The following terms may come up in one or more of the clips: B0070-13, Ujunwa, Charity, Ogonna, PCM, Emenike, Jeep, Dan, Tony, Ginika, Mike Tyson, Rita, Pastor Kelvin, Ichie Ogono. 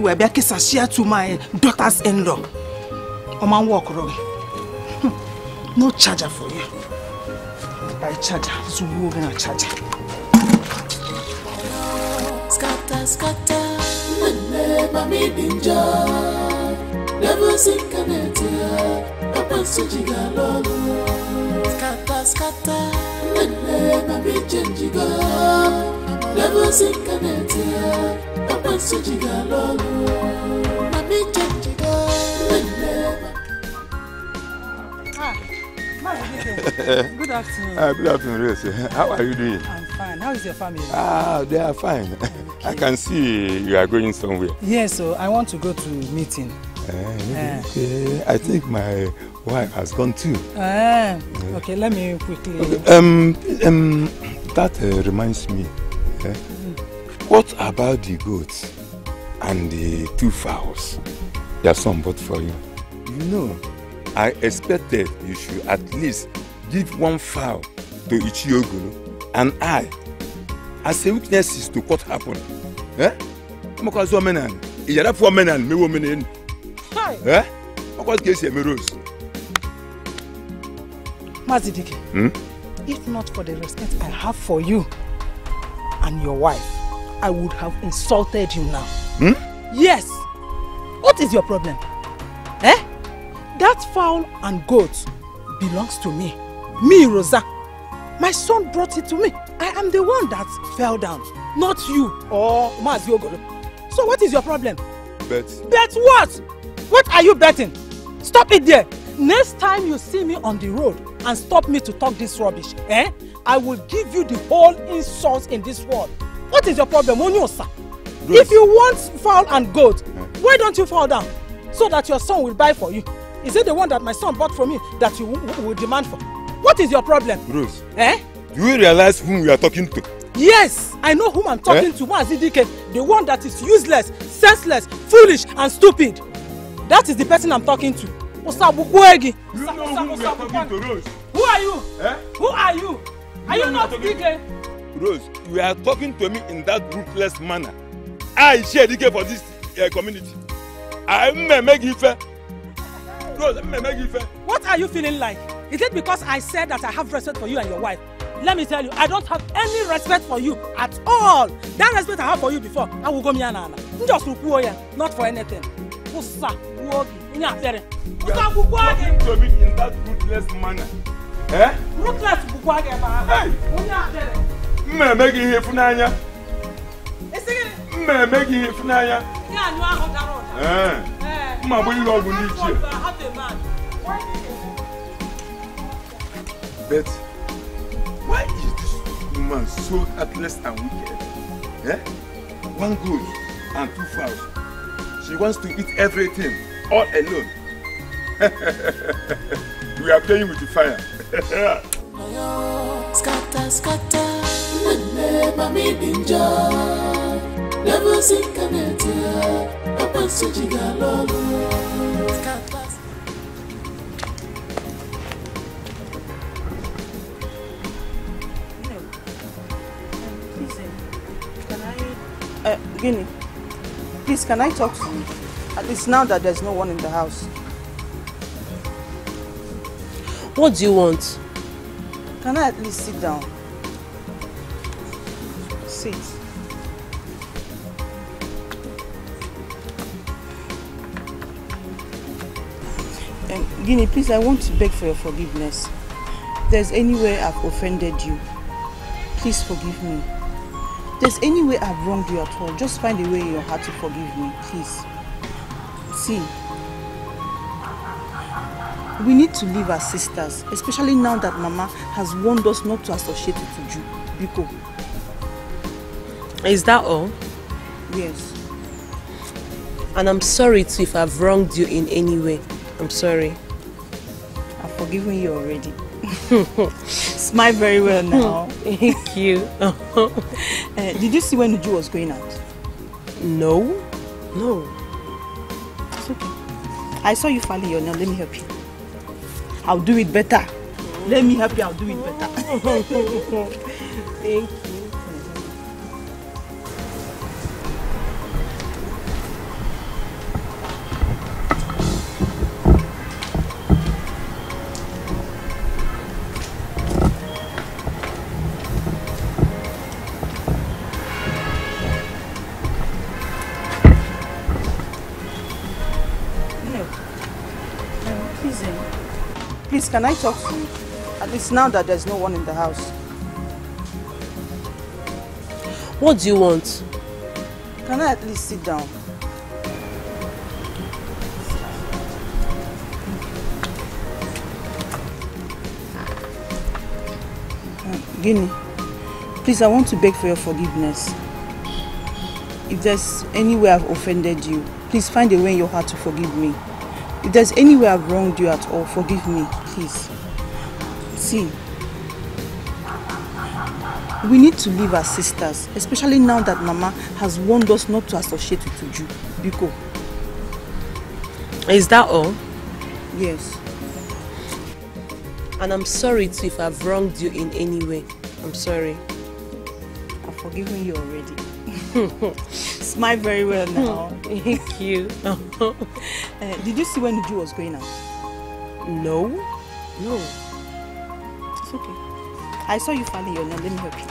everywhere. Be a case I share to my daughters-in-law. I'm on walk, Robbie. No charger for you. Buy charger. So we're gonna charger. Scatter, scatter. Never sink a net here. I want to dig a long one. I mean, don't you go? Good afternoon. Good afternoon, Rosie. How are you doing? I'm fine. How is your family? Ah, they are fine. Okay. I can see you are going somewhere. Yes, so I want to go to a meeting. Okay. I think my wife has gone too. Okay, let me quickly. Okay. That reminds me. Okay. What about the goats and the 2 fowls? There are some bought for you. You know, I expected you should at least give 1 fowl to Ichie Ogono and I, as a witness to what happened. Eh? Mazidike, if not for the respect I have for you and your wife, I would have insulted you now. Yes. What is your problem? Eh? That fowl and goat belongs to me. Me, Rosa. My son brought it to me. I am the one that fell down, not you or Mazi Ogolo. So what is your problem? Bet. Bet what? What are you betting? Stop it there. Next time you see me on the road and stop me to talk this rubbish, eh? I will give you the whole insults in this world. What is your problem, Onyosa? If you want fowl and goat, why don't you fall down so that your son will buy for you? Is it the one that my son bought for me that you will demand for? What is your problem? Rose, eh? Do you realize whom we are talking to? Yes, I know whom I'm talking to. Mazidike, the one that is useless, senseless, foolish, and stupid. That is the person I'm talking to. You know who we are talking to, Rose. Who are you? Eh? Who are you? Are you not speaking? Rose, you are talking to me in that ruthless manner. I share DK for this community. I may make you fair. Rose, I may make you fair. What are you feeling like? Is it because I said that I have respect for you and your wife? Let me tell you, I don't have any respect for you at all. That respect I have for you before, I will go me and Anna. Just look who I am, not for anything. Usa, Wogi, in your parent. You are talking to me in that ruthless manner. Eh? Ruthless Bugwage, hey! I'm making here for Nanya. I'm making here for Nanya. But why is this woman so heartless and wicked? Eh? 1 goat and 2 fowls. She wants to eat everything all alone. We are playing with the fire. Scatter, scatter. Gini, please, can I talk to you? At least now that there's no one in the house. What do you want? Can I at least sit down? Sit. Gini, please, I want to beg for your forgiveness. If there's any way I've offended you, please forgive me. If there's any way I've wronged you at all, just find a way in your heart to forgive me, please. See. We need to live as sisters, especially now that Mama has warned us not to associate with Uju, Biko. Is that all? Yes. And I'm sorry too if I've wronged you in any way. I'm sorry. I've forgiven you already. Smile very well now. Thank you. Did you see when Uju was going out? No. No. It's okay. I saw you filing your nail. Let me help you. I'll do it better. Let me help you, I'll do it better. Thank you. Please, can I talk to you? At least now that there's no one in the house. What do you want? Can I at least sit down? Gini, please, I want to beg for your forgiveness. If there's any way I've offended you, please find a way in your heart to forgive me. If there's any way I've wronged you at all, forgive me, please. See, we need to live as sisters, especially now that Mama has warned us not to associate with Uju, Biko. Is that all? Yes. And I'm sorry too if I've wronged you in any way. I'm sorry. I've forgiven you already. Smile very well now. Thank you. Did you see when Uju was going out? No. No. It's okay. I saw you finding your name. Let me help you.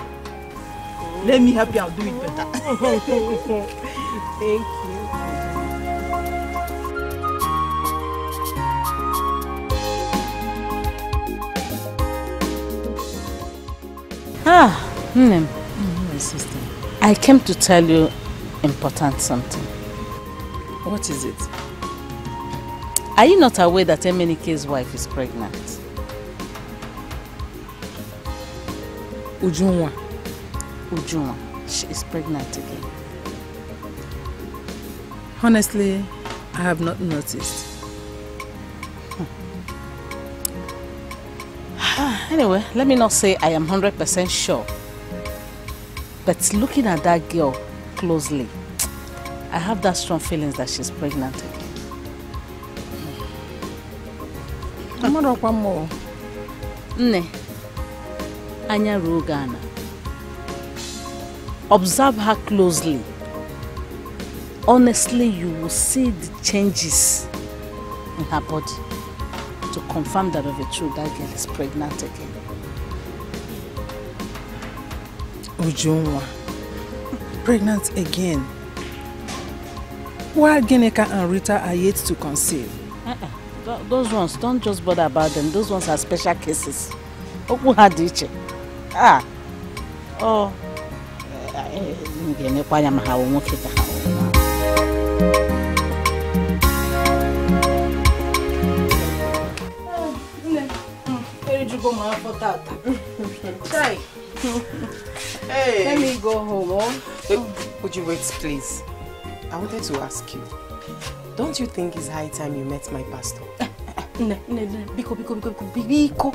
Oh. Let me help you. I'll do it better. Thank you. My sister, I came to tell you important something. What is it? Are you not aware that Emenike's wife is pregnant? Ujunwa, she is pregnant again. Honestly, I have not noticed. Anyway, let me not say I am 100% sure. But looking at that girl closely, I have that strong feeling that she's pregnant again. I'm not one more. Ne, Anya Rogana. Observe her closely. Honestly, you will see the changes in her body. To confirm that of a truth, that girl is pregnant again. Ujunwa, pregnant again. While Ginika and Rita are yet to conceive. Those ones, don't just bother about them. Those ones are special cases. Ah. Oh. Hey. Let me go home. Would you wait, please? I wanted to ask you. Don't you think it's high time you met my pastor? No. Biko.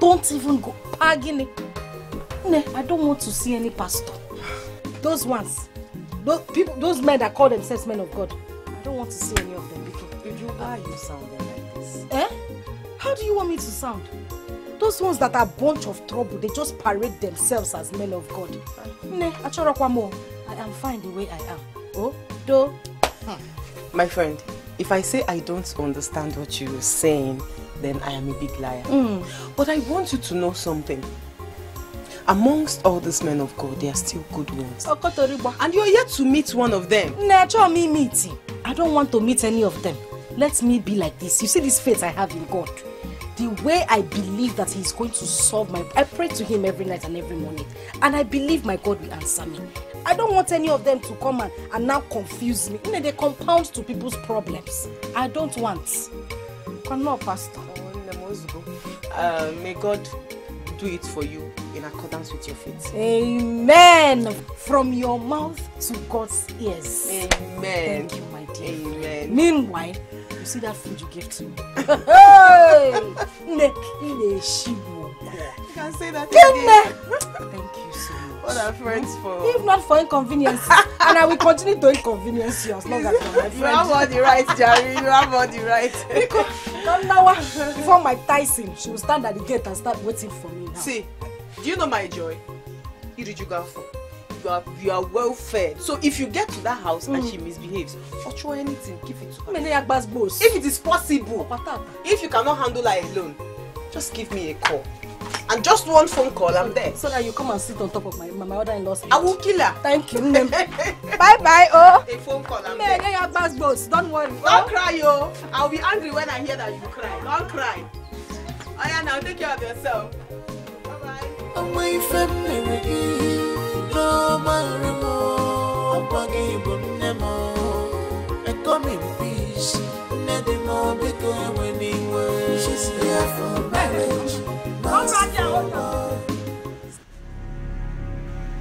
Don't even go. I don't want to see any pastor. Those ones, those people, those men that call themselves men of God. I don't want to see any of them. Because why are you sounding like this? Eh? How do you want me to sound? Those ones that are a bunch of trouble, they just parade themselves as men of God. I am fine the way I am. Oh, do. My friend, if I say I don't understand what you're saying, then I am a big liar. But I want you to know something. Amongst all these men of God, there are still good ones. And you're yet to meet one of them. I don't want to meet any of them. Let me be like this. You see this faith I have in God. The way I believe that He's going to solve my... I pray to Him every night and every morning. And I believe my God will answer me. I don't want any of them to come and now confuse me. You know, they compound to people's problems. I don't want. Come on, Pastor. May God do it for you in accordance with your faith. Amen. From your mouth to God's ears. Amen. Thank you, my dear. Amen. Meanwhile, you see that food you gave to me? You can say that again. Thank you so much. What are friends for? If not for inconvenience. And I will continue to inconvenience you as long as you're my friend. You have all the right, Jerry. You have all the right. Because before Mike Tyson, she will stand at the gate and start waiting for me now. See, do you know my joy? Who did you go for? You are well fed. So if you get to that house and she misbehaves, or try anything, give it to her. If it is possible, if you cannot handle her alone, just give me a call. And just one phone call, I'm there. So that you come and sit on top of my mother-in-law's head. I will kill her. Thank you. Bye-bye, oh. A phone call, I'm there. Don't worry. Don't cry, oh. I'll be angry when I hear that you cry. Don't cry. I am now. Take care of yourself. Bye-bye. Away from me, no more. I come in peace. She's here for marriage.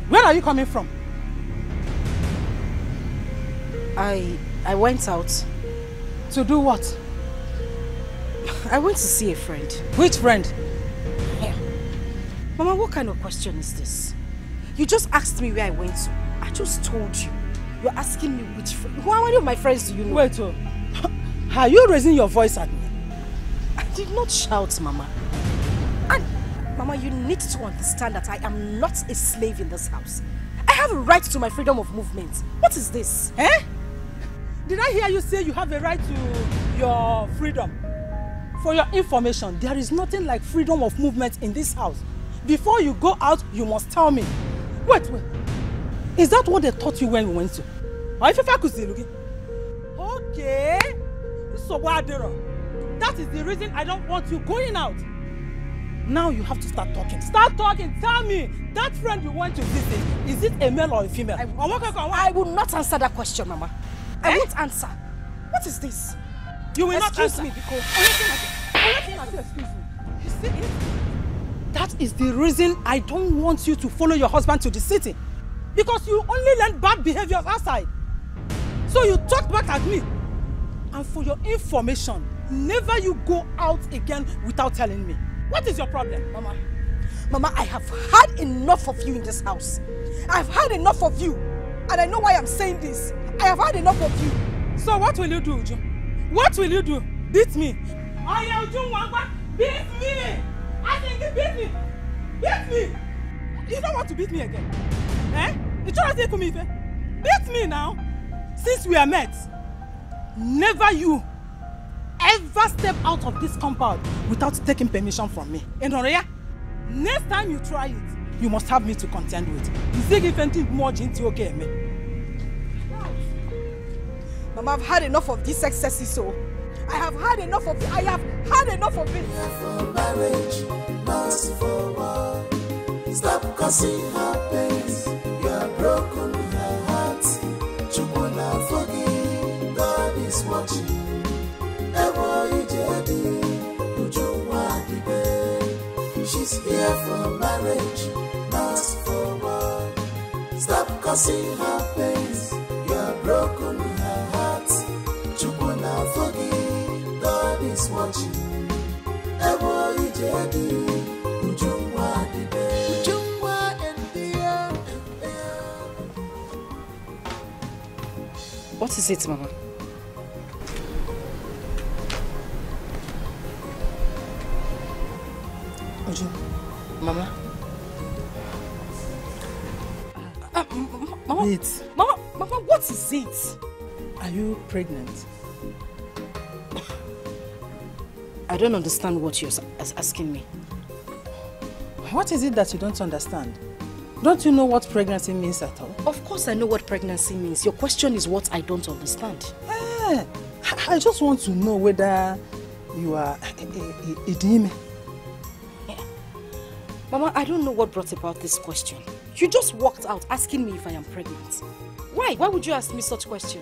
Where are you coming from? I went out. To do what? I went to see a friend. Which friend? Yeah. Mama, what kind of question is this? You just asked me where I went to. I just told you. You're asking me which friend. How many of my friends do you know? Wait, are you raising your voice at me? I did not shout, Mama. And, Mama, you need to understand that I am not a slave in this house. I have a right to my freedom of movement. What is this? Eh? Did I hear you say you have a right to your freedom? For your information, there is nothing like freedom of movement in this house. Before you go out, you must tell me. Wait. Is that what they taught you when you went to? Okay. So that is the reason I don't want you going out. Now you have to start talking. Start talking. Tell me, that friend you want to visit, is it a male or a female? I will not answer that question, Mama. Eh? I won't answer. What is this? You will excuse not answer. Excuse me, because... Excuse me. You see it? That is the reason I don't want you to follow your husband to the city. Because you only learn bad behaviors outside. So you talk back at me. And for your information, never you go out again without telling me. What is your problem, Mama? Mama, I have had enough of you in this house. I've had enough of you. And I know why I'm saying this. I have had enough of you. So what will you do, Uju? What will you do? Beat me. I Ujunwa, beat me. I think you beat me. Beat me. You don't want to beat me again. Eh? You try to take me, beat me now. Since we are met, never you ever step out of this compound without taking permission from me. Enoria, next time you try it, you must have me to contend with. Mama, I've had enough of these excesses, so I have had enough of it. I have had enough of it. For marriage, must forward. Stop causing her pains. You are broken her heart. Chubula, forgive. God is watching. She's here for marriage, must forward. Stop causing her pains. You're broken in her heart. Chubona, forgive. God is watching. Ewo Ijedi, Ujunwa di be. Ujunwa endia. What is it, Mama? Mama? Mama? Wait. Mama, what is it? Are you pregnant? I don't understand what you're asking me. What is it that you don't understand? Don't you know what pregnancy means at all? Of course I know what pregnancy means. Your question is what I don't understand. I just want to know whether you are a demon. Mama, I don't know what brought about this question. You just walked out asking me if I am pregnant. Why? Why would you ask me such question?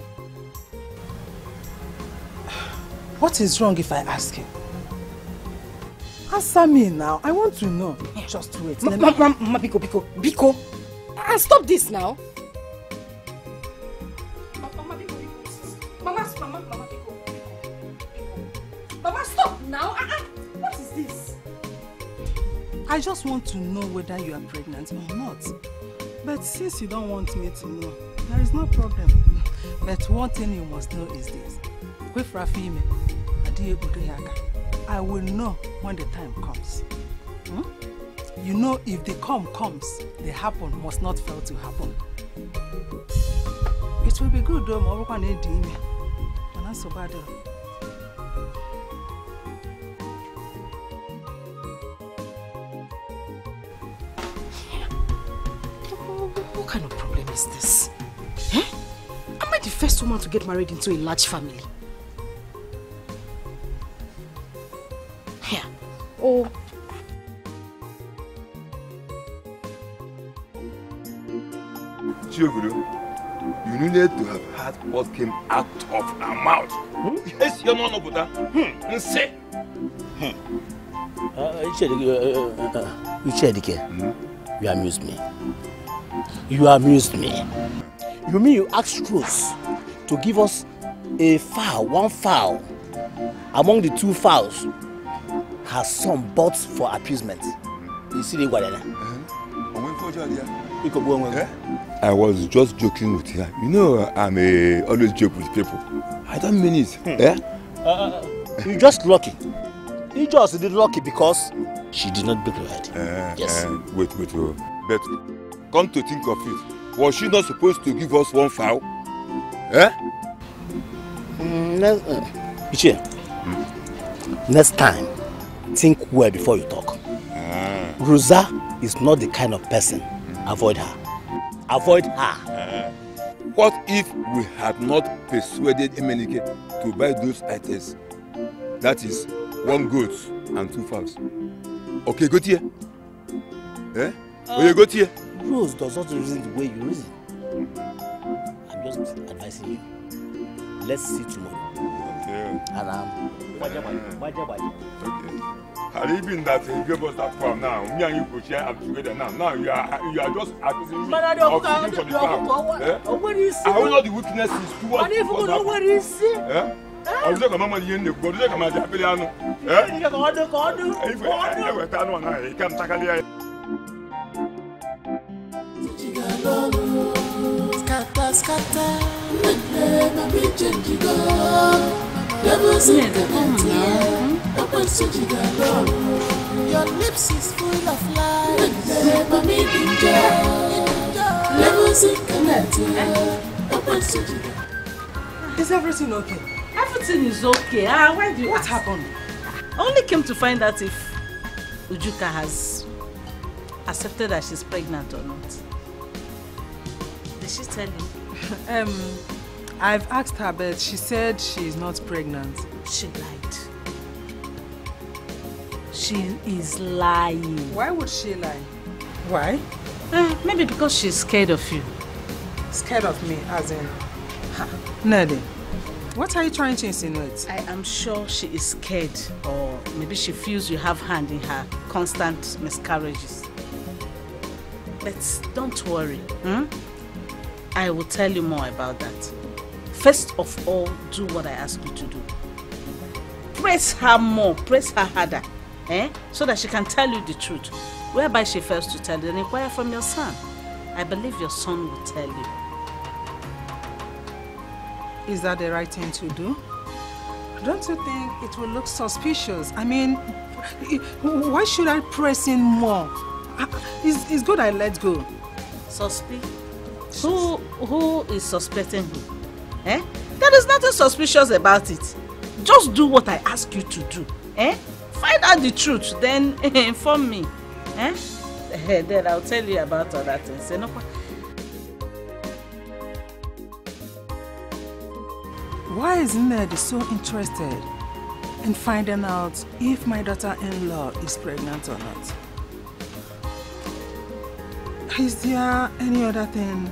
What is wrong if I ask you? Answer me now. I want to know. Yeah. Just wait. Mama, Biko. And stop this now. Mama, Biko. Mama, Biko. Mama, stop now. What is this? I just want to know whether you are pregnant or not. But since you don't want me to know, there is no problem. But one thing you must know is this. I will know when the time comes. You know, if the come comes, the happen must not fail to happen. It will be good though, and that's so bad. What kind of problem is this? Eh? Am I the first woman to get married into a large family? Here. Yeah. Oh. Children. You needed to have heard what came out of her mouth. Yes, you know Buddha. Say. You amused me. You amused me. You mean you asked Rose to give us a fowl, one fowl, among the two fowls, her son bought for appeasement. You see the Guadalajara? I was just joking with her. You know, I'm always joke with people. I don't mean it. Yeah? You're just lucky. You just did lucky because she did not break her head. Yes. Wait. But come to think of it, was she not supposed to give us one fowl? Eh? Ichie, next time, think well before you talk. Rosa is not the kind of person. Avoid her. Avoid her. What if we had not persuaded Emenike to buy those items? That is, one goat and two fowls. Okay, go here. Eh? Go here. Rose does not reason the way you reason. I'm just advising you. Let's see tomorrow. Okay. And okay. Had it been that he gave us that farm now, me and you could share up together now. Now you are just accusing me of for the farm. I will not the witnesses towards the farm. I will not the witnesses towards the farm. Your lips is full of lies. Is everything okay? Everything is okay. Why do you ask? Happened? I only came to find out if Ujuka has accepted that she's pregnant or not. Did she tell you? I've asked her, but she said she's not pregnant. She lied. She is lying. Why would she lie? Why? Maybe because she's scared of you. Scared of me, as in? Nadi, what are you trying to insinuate? I am sure she is scared, or maybe she feels you have hand in her constant miscarriages. But don't worry. I will tell you more about that. First of all, do what I ask you to do. Press her more, press her harder, so that she can tell you the truth. Whereby she fails to tell you, then inquire from your son. I believe your son will tell you. Is that the right thing to do? Don't you think it will look suspicious? I mean, why should I press in more? It's good I let go. Suspicious? Who is suspecting who? There is nothing suspicious about it. Just do what I ask you to do. Find out the truth, then inform me. Then I'll tell you about all that. Why is Ned so interested in finding out if my daughter-in-law is pregnant or not? Is there any other thing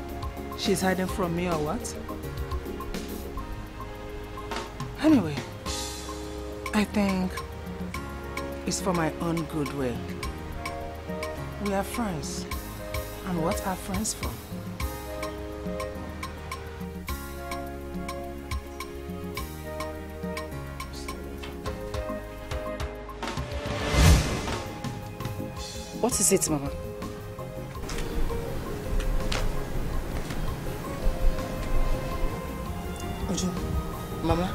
she's hiding from me or what? Anyway, I think it's for my own goodwill. We are friends, and what are friends for? What is it, Mama? Mama?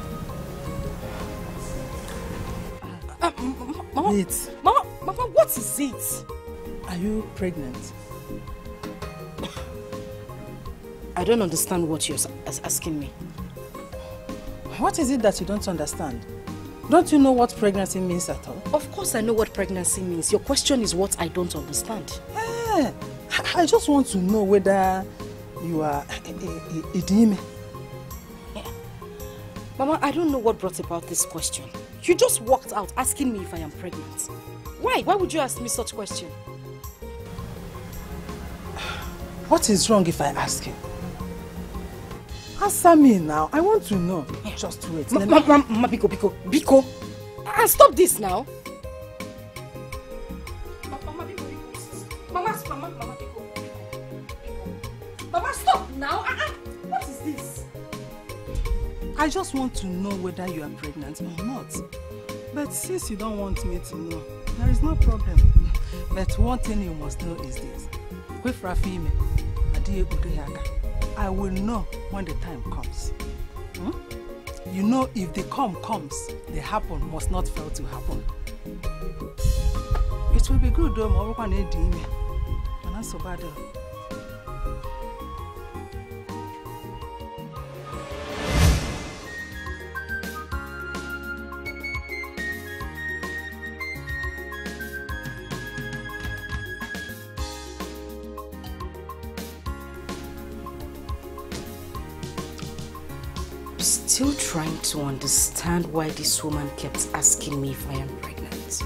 Mama, what is it? Are you pregnant? I don't understand what you're asking me. What is it that you don't understand? Don't you know what pregnancy means at all? Of course I know what pregnancy means. Your question is what I don't understand. I just want to know whether you are a demon. Yeah. Mama, I don't know what brought about this question. You just walked out asking me if I am pregnant. Why? Why would you ask me such question? What is wrong if I ask him? Answer me now. I want to know. Yeah. Just wait. Mama, Biko. Stop this now. Mama, stop now. What is this? I just want to know whether you are pregnant or not. But since you don't want me to know, there is no problem. But one thing you must know is this. I will know when the time comes. You know, if the comes, the happen must not fail to happen. It will be good though, but not so bad. Still trying to understand why this woman kept asking me if I am pregnant.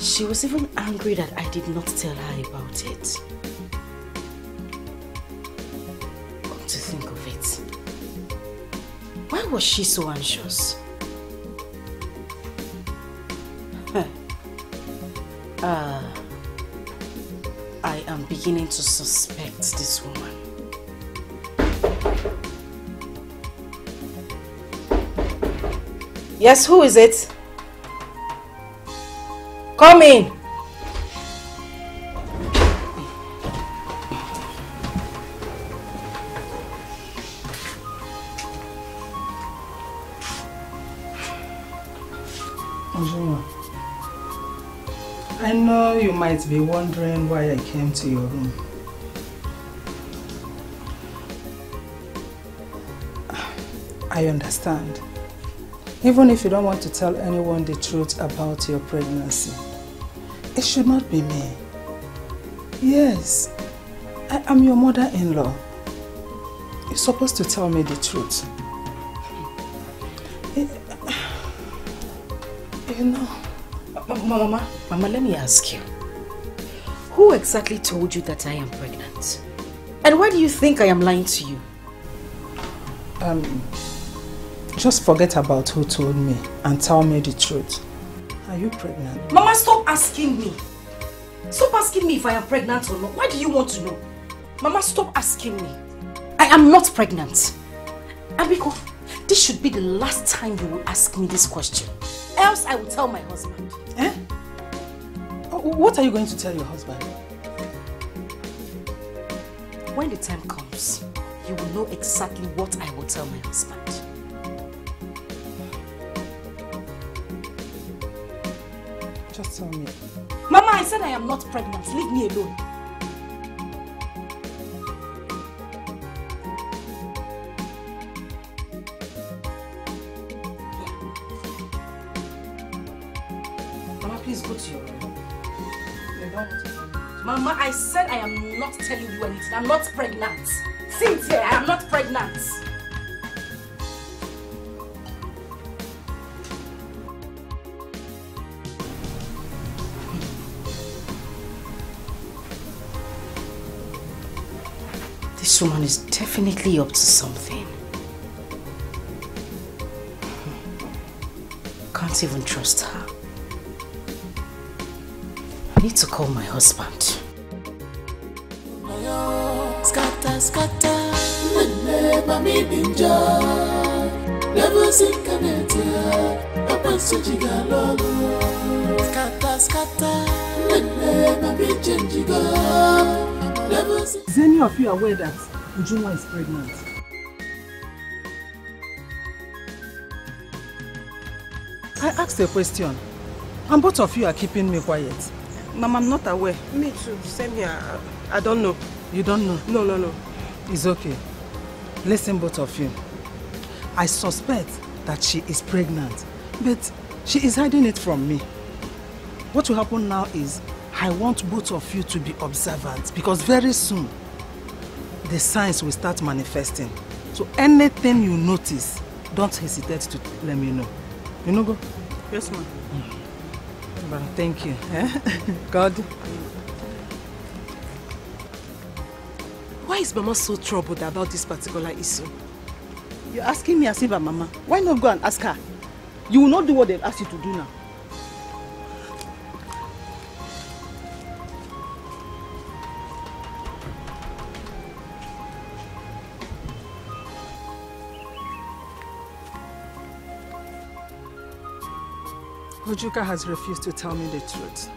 She was even angry that I did not tell her about it. Come to think of it, why was she so anxious? I am beginning to suspect this woman. Yes, who is it? Come in. You might be wondering why I came to your room. I understand. Even if you don't want to tell anyone the truth about your pregnancy, it should not be me. Yes, I am your mother-in-law. You're supposed to tell me the truth. You know. Mama, let me ask you. Who exactly told you that I am pregnant? And why do you think I am lying to you? Just forget about who told me and tell me the truth. Are you pregnant? Mama, stop asking me. Stop asking me if I am pregnant or not. Why do you want to know? Mama, stop asking me. I am not pregnant. Abiko, this should be the last time you will ask me this question. Else I will tell my husband. Eh? What are you going to tell your husband? When the time comes, you will know exactly what I will tell my husband. Just tell me. Mama, I said I am not pregnant. Leave me alone. Mama, I said I am not telling you anything. I'm not pregnant. Cynthia, I am not pregnant. This woman is definitely up to something. Can't even trust her. I need to call my husband. Scatter, scatter. Is any of you aware that Ujunwa is pregnant? I asked a question, and both of you are keeping me quiet. Mama, I'm not aware. Me too. Same here. I don't know. You don't know? No. It's okay. Listen, both of you. I suspect that she is pregnant, but she is hiding it from me. What will happen now is, I want both of you to be observant, because very soon, the signs will start manifesting. So anything you notice, don't hesitate to let me know. You know, go? Yes, ma'am. Well, thank you. God. Why is Mama so troubled about this particular issue? You're asking me as if I'm Mama. Why not go and ask her? You will not do what they've asked you to do now. Ojuka has refused to tell me the truth.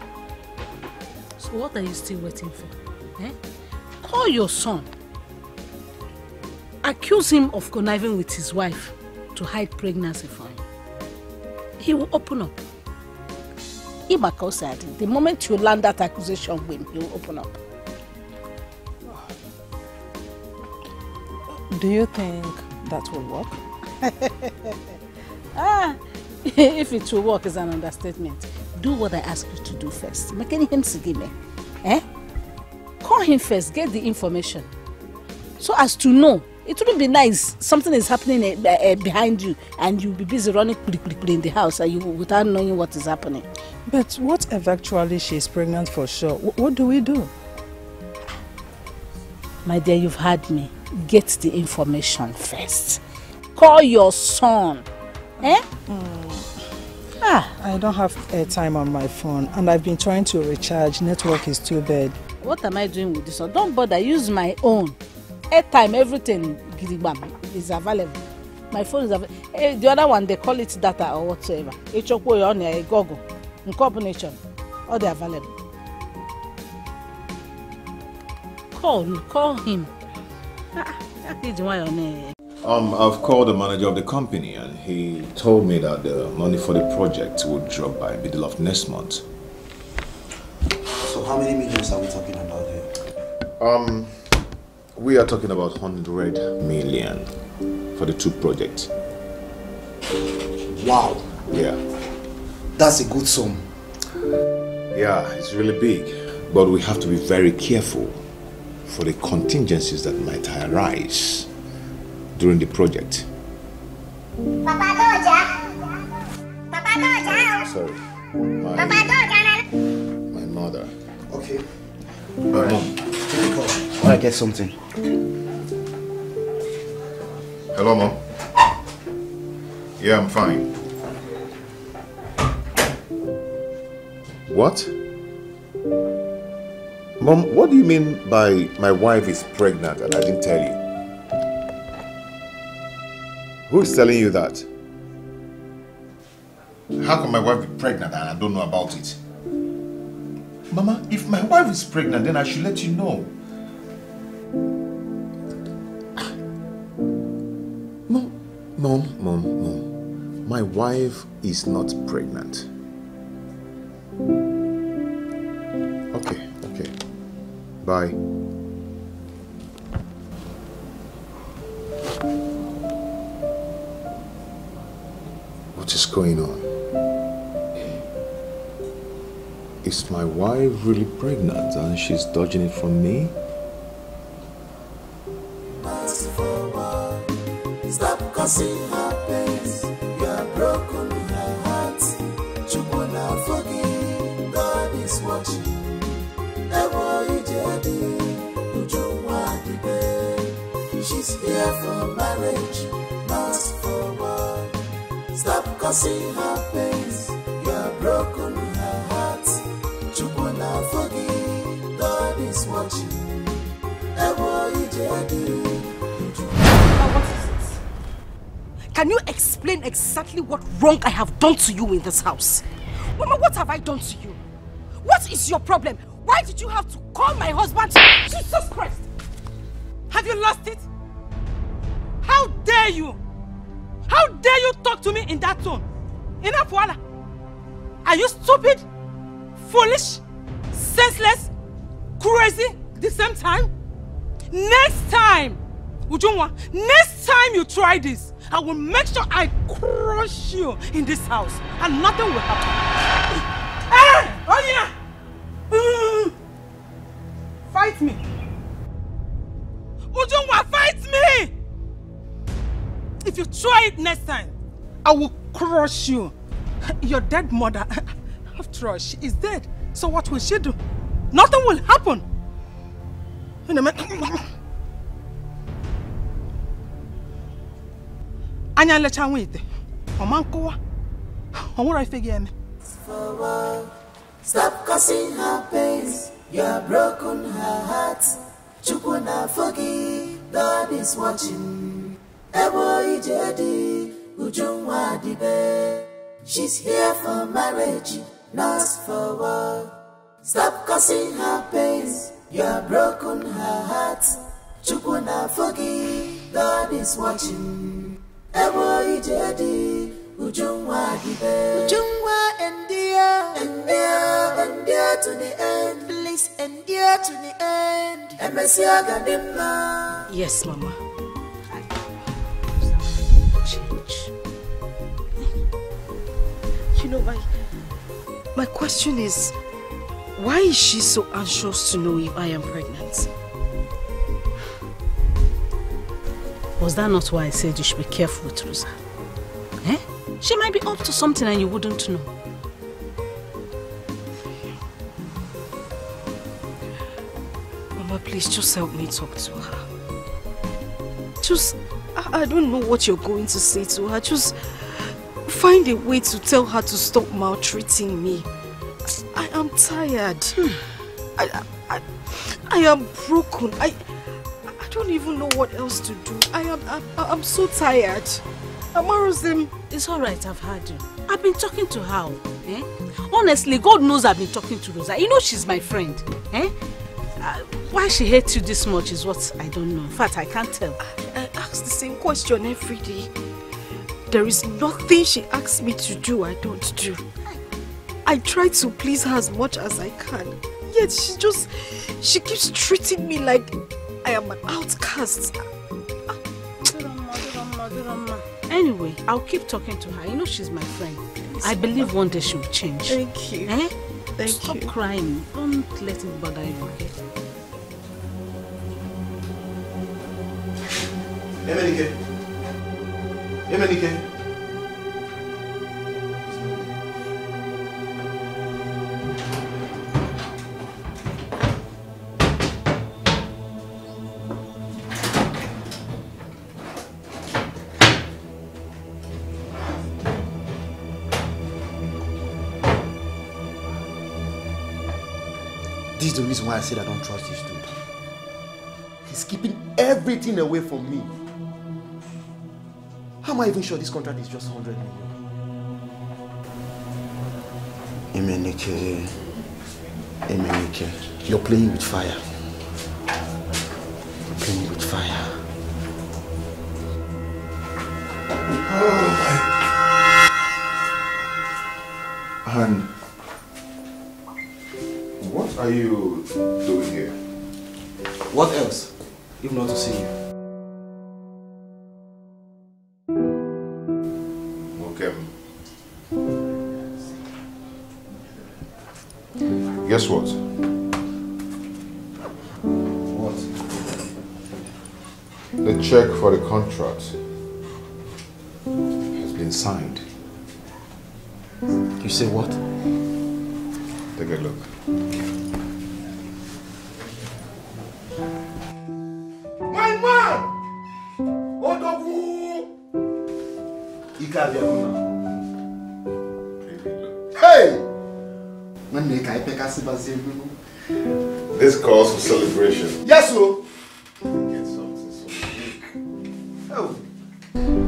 So what are you still waiting for? Eh? Call your son. Accuse him of conniving with his wife to hide pregnancy from him. He will open up. Ibako said, the moment you land that accusation with him, he will open up. Do you think that will work? If it will work is an understatement. Do what I ask you to do first. Call him first, get the information. So as to know, it wouldn't be nice. Something is happening behind you and you'll be busy running in the house and you, without knowing what is happening. But what if actually she's pregnant for sure? What do we do? My dear, you've heard me. Get the information first. Call your son. I don't have airtime on my phone and I've been trying to recharge. Network is too bad. What am I doing with this one? Don't bother. Use my own. Airtime, everything is available. My phone is available. The other one, they call it data or whatsoever. All they're available. Call him. I've called the manager of the company and he told me that the money for the project would drop by middle of next month. So how many millions are we talking about here? We are talking about 100 million for the two projects. Wow. Yeah. That's a good sum. Yeah, it's really big. But we have to be very careful for the contingencies that might arise during the project. Sorry. My mother. Okay. Alright. Mom. I get something. Hello, Mom. Yeah, I'm fine. What? Mom, what do you mean by my wife is pregnant and I didn't tell you? Who is telling you that? How can my wife be pregnant and I don't know about it? Mama, if my wife is pregnant, then I should let you know. Mom. My wife is not pregnant. Okay. Bye. What is going on? Is my wife really pregnant and she's dodging it from me? Stop cursing her pains. You have broken her heart. You wanna forgive. God is watching. She's here for marriage, not for war. Stop cursing her pains. You have broken her heart. Chukwana forgive. God is watching. What is it? Can you explain exactly what wrong I have done to you in this house? Mama, what have I done to you? What is your problem? Why did you have to call my husband? Jesus Christ! Have you lost it? How dare you? How dare you talk to me in that tone? Enough, Wala. Are you stupid, foolish, senseless, crazy at the same time? Next time, Ujunwa, next time you try this, I will make sure I crush you in this house and nothing will happen. Fight me! Ujunwa, fight me! If you try it next time, I will crush you. Your dead mother, after all, she is dead. So what will she do? Nothing will happen. Anya lecha wait. Omankowa. Onwara ifege me. Stop causing her pains. You have broken her heart. Chukuna forgive. God is watching. Ewo ijedi. Ujunwa dibe. She's here for marriage, not for war. Stop causing her pains. You have broken her heart. Chukuna forgive. God is watching. Ewo ijedi. Ujunwa dibe. Ujunwa endure. Endure. Endure to the end. Please endure to the end. Yes, Mama. You know, my question is, why is she so anxious to know if I am pregnant? Was that not why I said you should be careful with Rosa? Eh? She might be up to something and you wouldn't know. Mama, please just help me talk to her. Just, I don't know what you're going to say to her. Just find a way to tell her to stop maltreating me. I am tired. I am broken. I don't even know what else to do. I'm so tired. Amarozim. It's all right, I've heard you. I've been talking to her. Eh? Honestly, God knows I've been talking to Rosa. You know she's my friend. Eh? Why she hates you this much is what I don't know. In fact, I can't tell. I ask the same question every day. There is nothing she asks me to do I don't do. I try to please her as much as I can. Yet she keeps treating me like I am an outcast. Anyway, I'll keep talking to her. You know she's my friend. I believe one day she'll change. Thank you. Eh? Thank Stop you. Crying. Don't let it bother you, okay? Emenike. Emenike. The reason why I said I don't trust this dude. He's keeping everything away from me. How am I even sure this contract is just 100 million? Emenike, Emenike, you're playing with fire. You're playing with fire. Oh my. And what are you doing here? What else? If not to see you. Okay. Guess what? What? The check for the contract has been signed. You say what? Take a look. My man! Odogu! Ika Biakuna. Hey! This calls for celebration. Yes, sir! Oh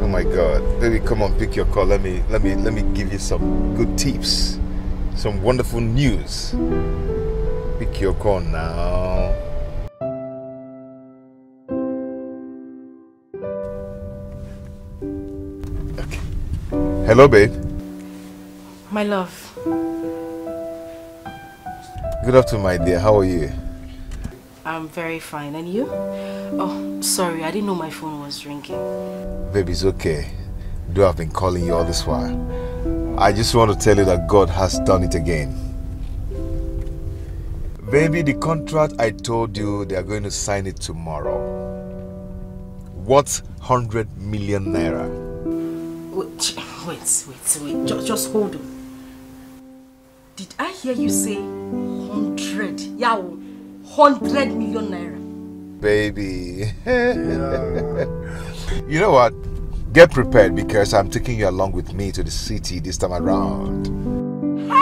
my God. Baby, come on, pick your call. Let me give you some good tips. Some wonderful news. Pick your call now. Okay. Hello, babe. My love. Good afternoon, my dear. How are you? I'm very fine. And you? Oh, sorry. I didn't know my phone was ringing. Babe, it's okay. Though I've been calling you all this while. I just want to tell you that God has done it again. Baby, the contract I told you, they are going to sign it tomorrow. What's 100 million naira? Wait. Just hold on. Did I hear you say 100? Yeah, 100 million naira. Baby. Yeah. You know what? Get prepared because I'm taking you along with me to the city this time around. Hey,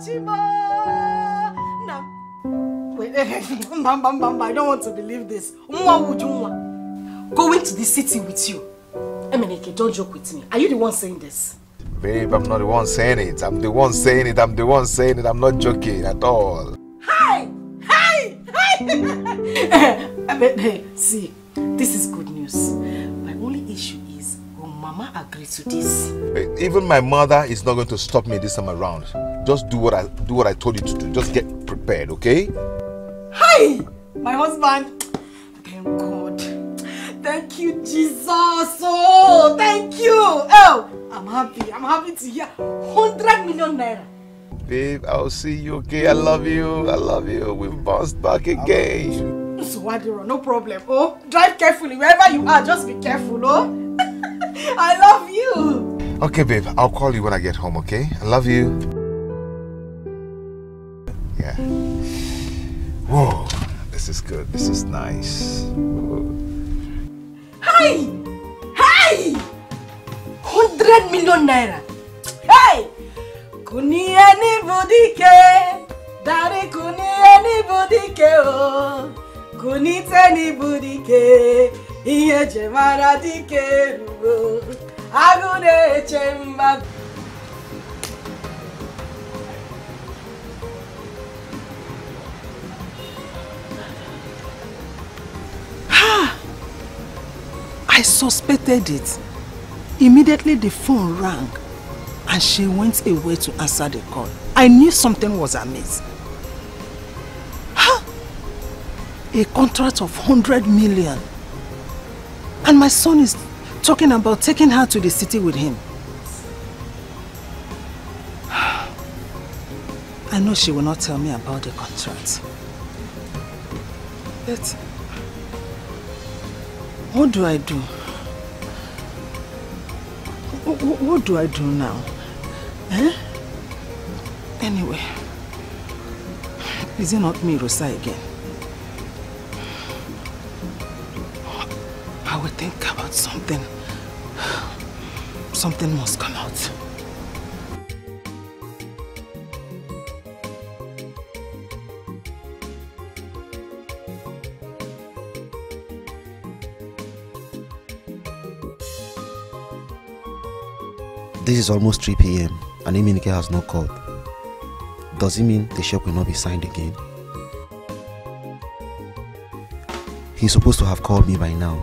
Chima! No. Wait, I don't want to believe this. Going to the city with you. Emenike, don't joke with me. Are you the one saying this? Babe, I'm not the one saying it. I'm the one saying it. I'm not joking at all. See, this is good news. My only issue is, will Mama agree to this? Even my mother is not going to stop me this time around. Just do what I told you to do. Just get prepared, okay? Hi, my husband. Thank God. Thank you, Jesus. Oh, thank you. Oh, I'm happy. I'm happy to hear 100 million naira. Babe, I'll see you, okay? I love you. We've bounced back again. Swadiro, no problem, oh? Drive carefully, wherever you are, just be careful, oh? I love you. Okay, babe, I'll call you when I get home, okay? I love you. Yeah. Whoa, this is good, this is nice. Hi! Hi! 100 million naira! Hey! Kuni anybody care? Daddy kuni anybody care? Oh, kuni anybody care? Iye jemara dike ruo, agune chemba. Ha! I suspected it. Immediately the phone rang. And she went away to answer the call. I knew something was amiss. Huh? A contract of 100 million. And my son is talking about taking her to the city with him. I know she will not tell me about the contract. But what do I do? What do I do now? Eh? Anyway, is it not me, Rosa, again? I will think about something. Something must come out. This is almost 3 p.m. and Emenike has not called. Does it mean the check will not be signed again? He's supposed to have called me by now.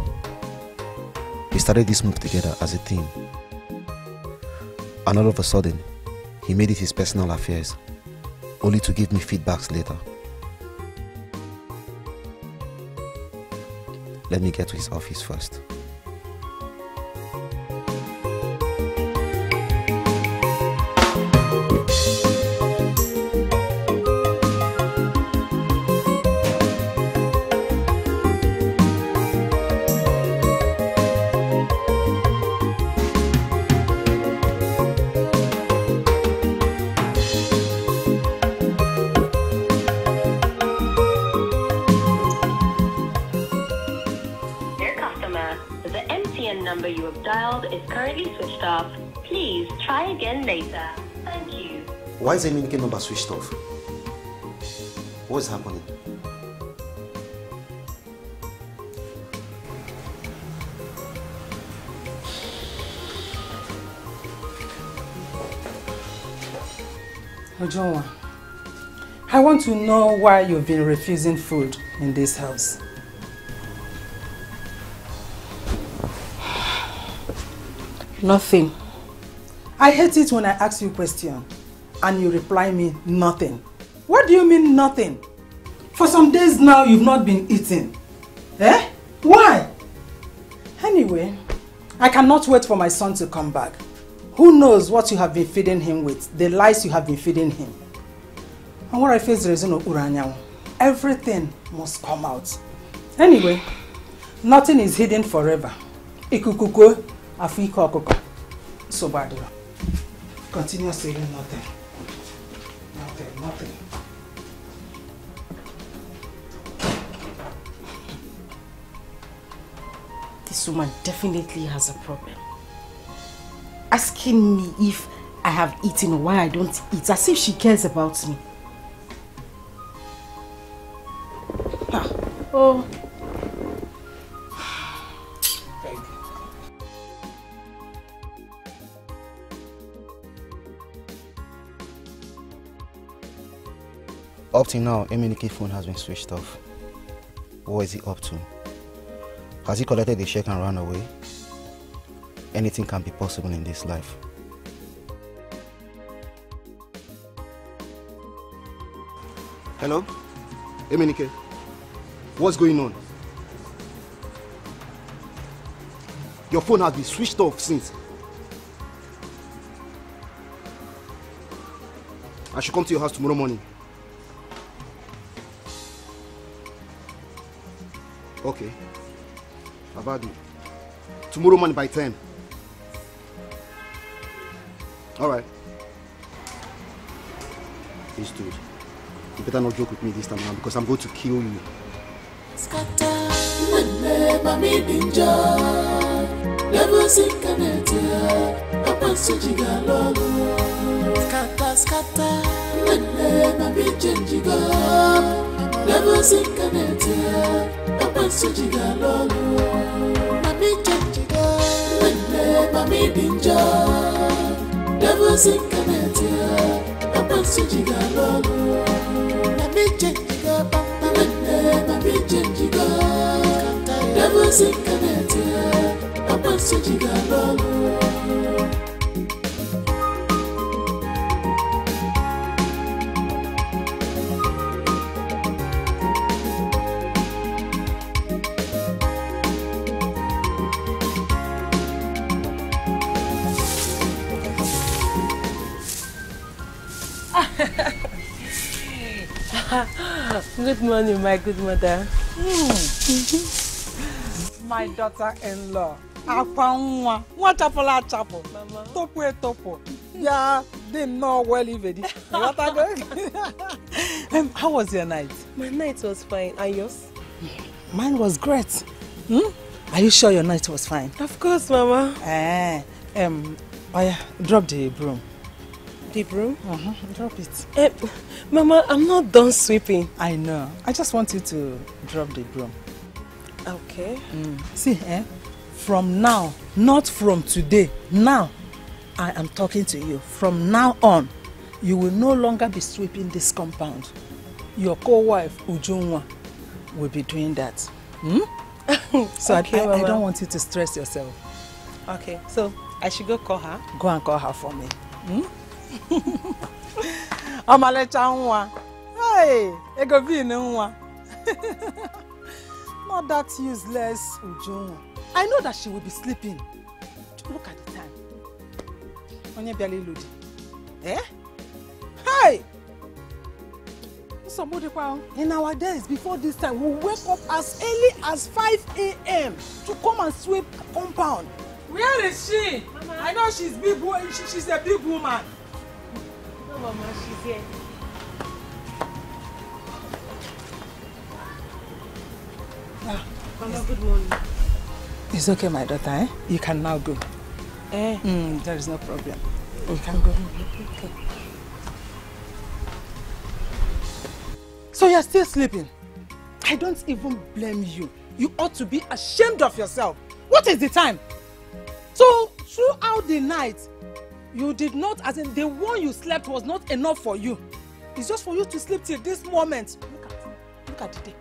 We started this move together as a team. And all of a sudden, he made it his personal affairs, only to give me feedbacks later. Let me get to his office first. Why is the Emenike number switched off? What is happening? Ujunwa, I want to know why you've been refusing food in this house. Nothing. I hate it when I ask you questions. And you reply me, nothing. What do you mean, nothing? For some days now, you've not been eating. Eh? Why? Anyway, I cannot wait for my son to come back. Who knows what you have been feeding him with, the lies you have been feeding him. And what I feel is reason of Uranyaw. Everything must come out. Anyway, nothing is hidden forever. Ikukuko, afiko akoko. So bad. Continue saying nothing. Nothing, nothing. This woman definitely has a problem. Asking me if I have eaten or why I don't eat, as if she cares about me. Ah. Oh. Up till now, Emenike's phone has been switched off. What is he up to? Has he collected the check and run away? Anything can be possible in this life. Hello? Emenike, what's going on? Your phone has been switched off since. I should come to your house tomorrow morning. Okay. About you. Tomorrow morning by 10. All right. This dude, you better not joke with me this time now because I'm going to kill you. Good morning, my good mother. My daughter-in-law. Apanwa, Wachapola Chapel. Topo Topo. Yeah, they know well even. What are going? How was your night? My night was fine. And yours? Mine was great. Hmm? Are you sure your night was fine? Of course, Mama. Drop the broom. Broom? Drop it. Mama, I'm not done sweeping. I know. I just want you to drop the broom. Okay. See, from now, not from today, now, I am talking to you. From now on, you will no longer be sweeping this compound. Your co-wife, Ujunwa, will be doing that. So okay, I don't want you to stress yourself. Okay, so I should go call her? Go and call her for me. Hey, not that useless Ujunwa. I know that she will be sleeping. Look at the time. Hey! Somebody, in our days, before this time, we wake up as early as 5 AM to come and sweep compound. Where is she? Mama. I know she's big. She's a big woman. No, Mama, she's here. Mama, yes. Good morning. It's okay, my daughter. You can now go. There is no problem. You can go. Okay. So you're still sleeping. I don't even blame you. You ought to be ashamed of yourself. What is the time? So throughout the night, you did not, as in the one you slept was not enough for you. It's just for you to sleep till this moment. Look at the day.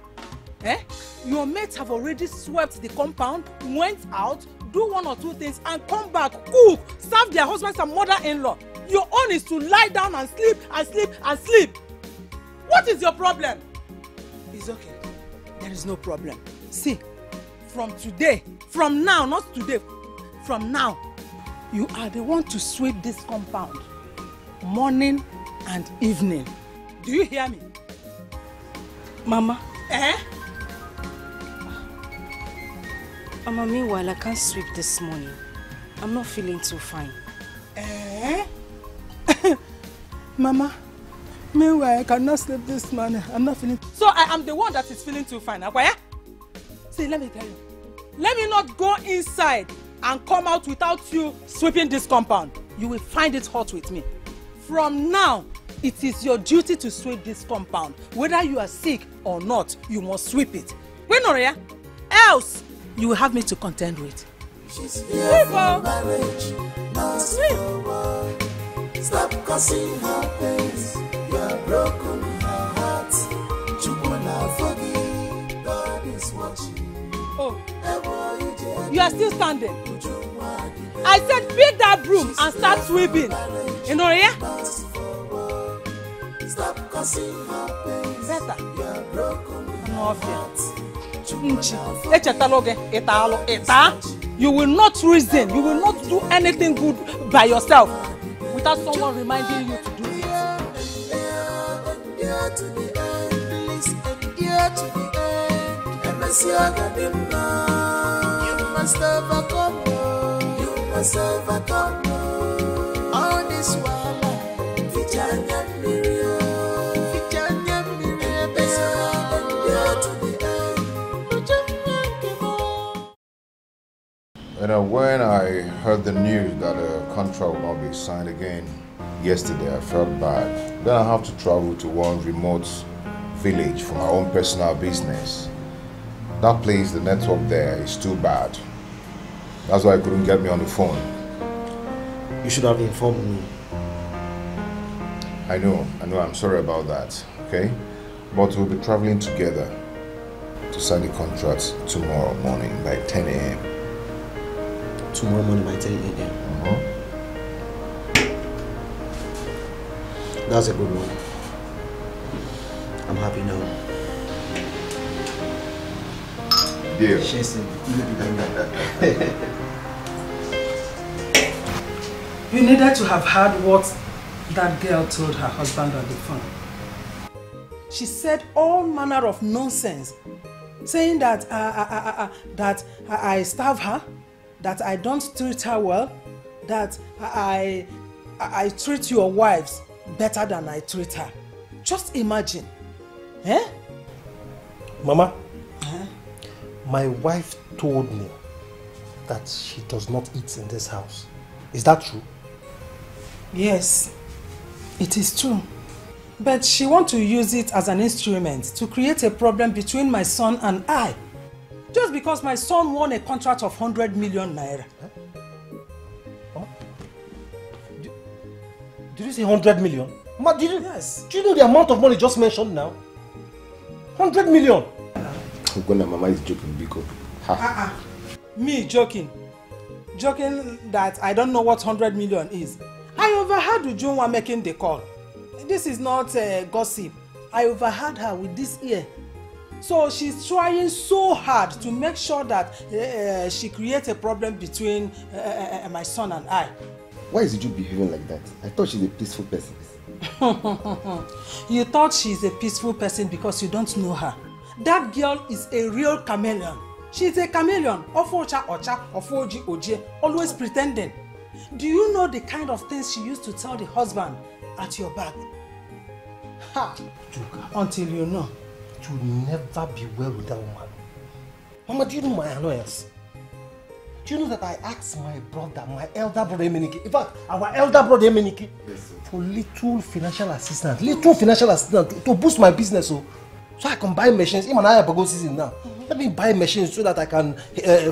Your mates have already swept the compound, went out, do one or two things, and come back, cook, serve their husbands and mother-in-law. Your own is to lie down and sleep and sleep and sleep. What is your problem? It's okay. There is no problem. See, from today, from now, not today, from now, You are the one to sweep this compound, morning and evening. Do you hear me? Mama. Eh? Mama, meanwhile, I can't sweep this morning. I'm not feeling too fine. Eh? Mama, meanwhile, I cannot sleep this morning. I'm not feeling... So I am the one that is feeling too fine, okay? See, let me tell you. Let me not go inside and come out without you sweeping this compound. You will find it hot with me. From now, it is your duty to sweep this compound. Whether you are sick or not, you must sweep it. Wait, Noria. Else, you will have me to contend with. She's here for marriage, not for war. Stop causing her pains. You are broken in her heart. Chukwana forgive. God is watching. Oh, you are still standing. I said, pick that broom and start sweeping. You know, yeah? Better. I'm off here. You will not reason, you will not do anything good by yourself without someone reminding you to do it. You know, when I heard the news that a contract will not be signed again yesterday, I felt bad. Then I have to travel to one remote village for my own personal business. That place, the network there is too bad. That's why I couldn't get me on the phone. You should have informed me. I know, I'm sorry about that, okay? But we'll be traveling together to sign the contract tomorrow morning by 10 a.m. Tomorrow morning by 10 a.m. That's a good one. I'm happy now. Dear. You needed to have heard what that girl told her husband on the phone. She said all manner of nonsense, saying that I starve her, that I don't treat her well, that I treat your wives better than I treat her. Just imagine. Eh? Mama, my wife told me that she does not eat in this house. Is that true? Yes, it is true. But she wants to use it as an instrument to create a problem between my son and I. Just because my son won a contract of 100 million naira. Huh? Did you say 100 million? Ma, did you, yes. Do you know the amount of money just mentioned now? 100 million. Ogonna, Mama is joking, because. Me joking? Joking that I don't know what 100 million is. I overheard Ujunwa making the call. This is not gossip. I overheard her with this ear. So she's trying so hard to make sure that she creates a problem between my son and I. Why is you behaving like that? I thought she's a peaceful person. You thought she's a peaceful person because you don't know her. That girl is a real chameleon. She's a chameleon. Ofocha ocha, ofoji oje, always pretending. Do you know the kind of things she used to tell the husband at your back? Ha! Until you know. You will never be well with that woman. Mama, do you know my annoyance? Do you know that I asked my brother, my elder brother Emenike, in fact, our elder brother Emenike, for little financial assistance to boost my business so I can buy machines. Him and I are go season now. Let me buy machines so that I can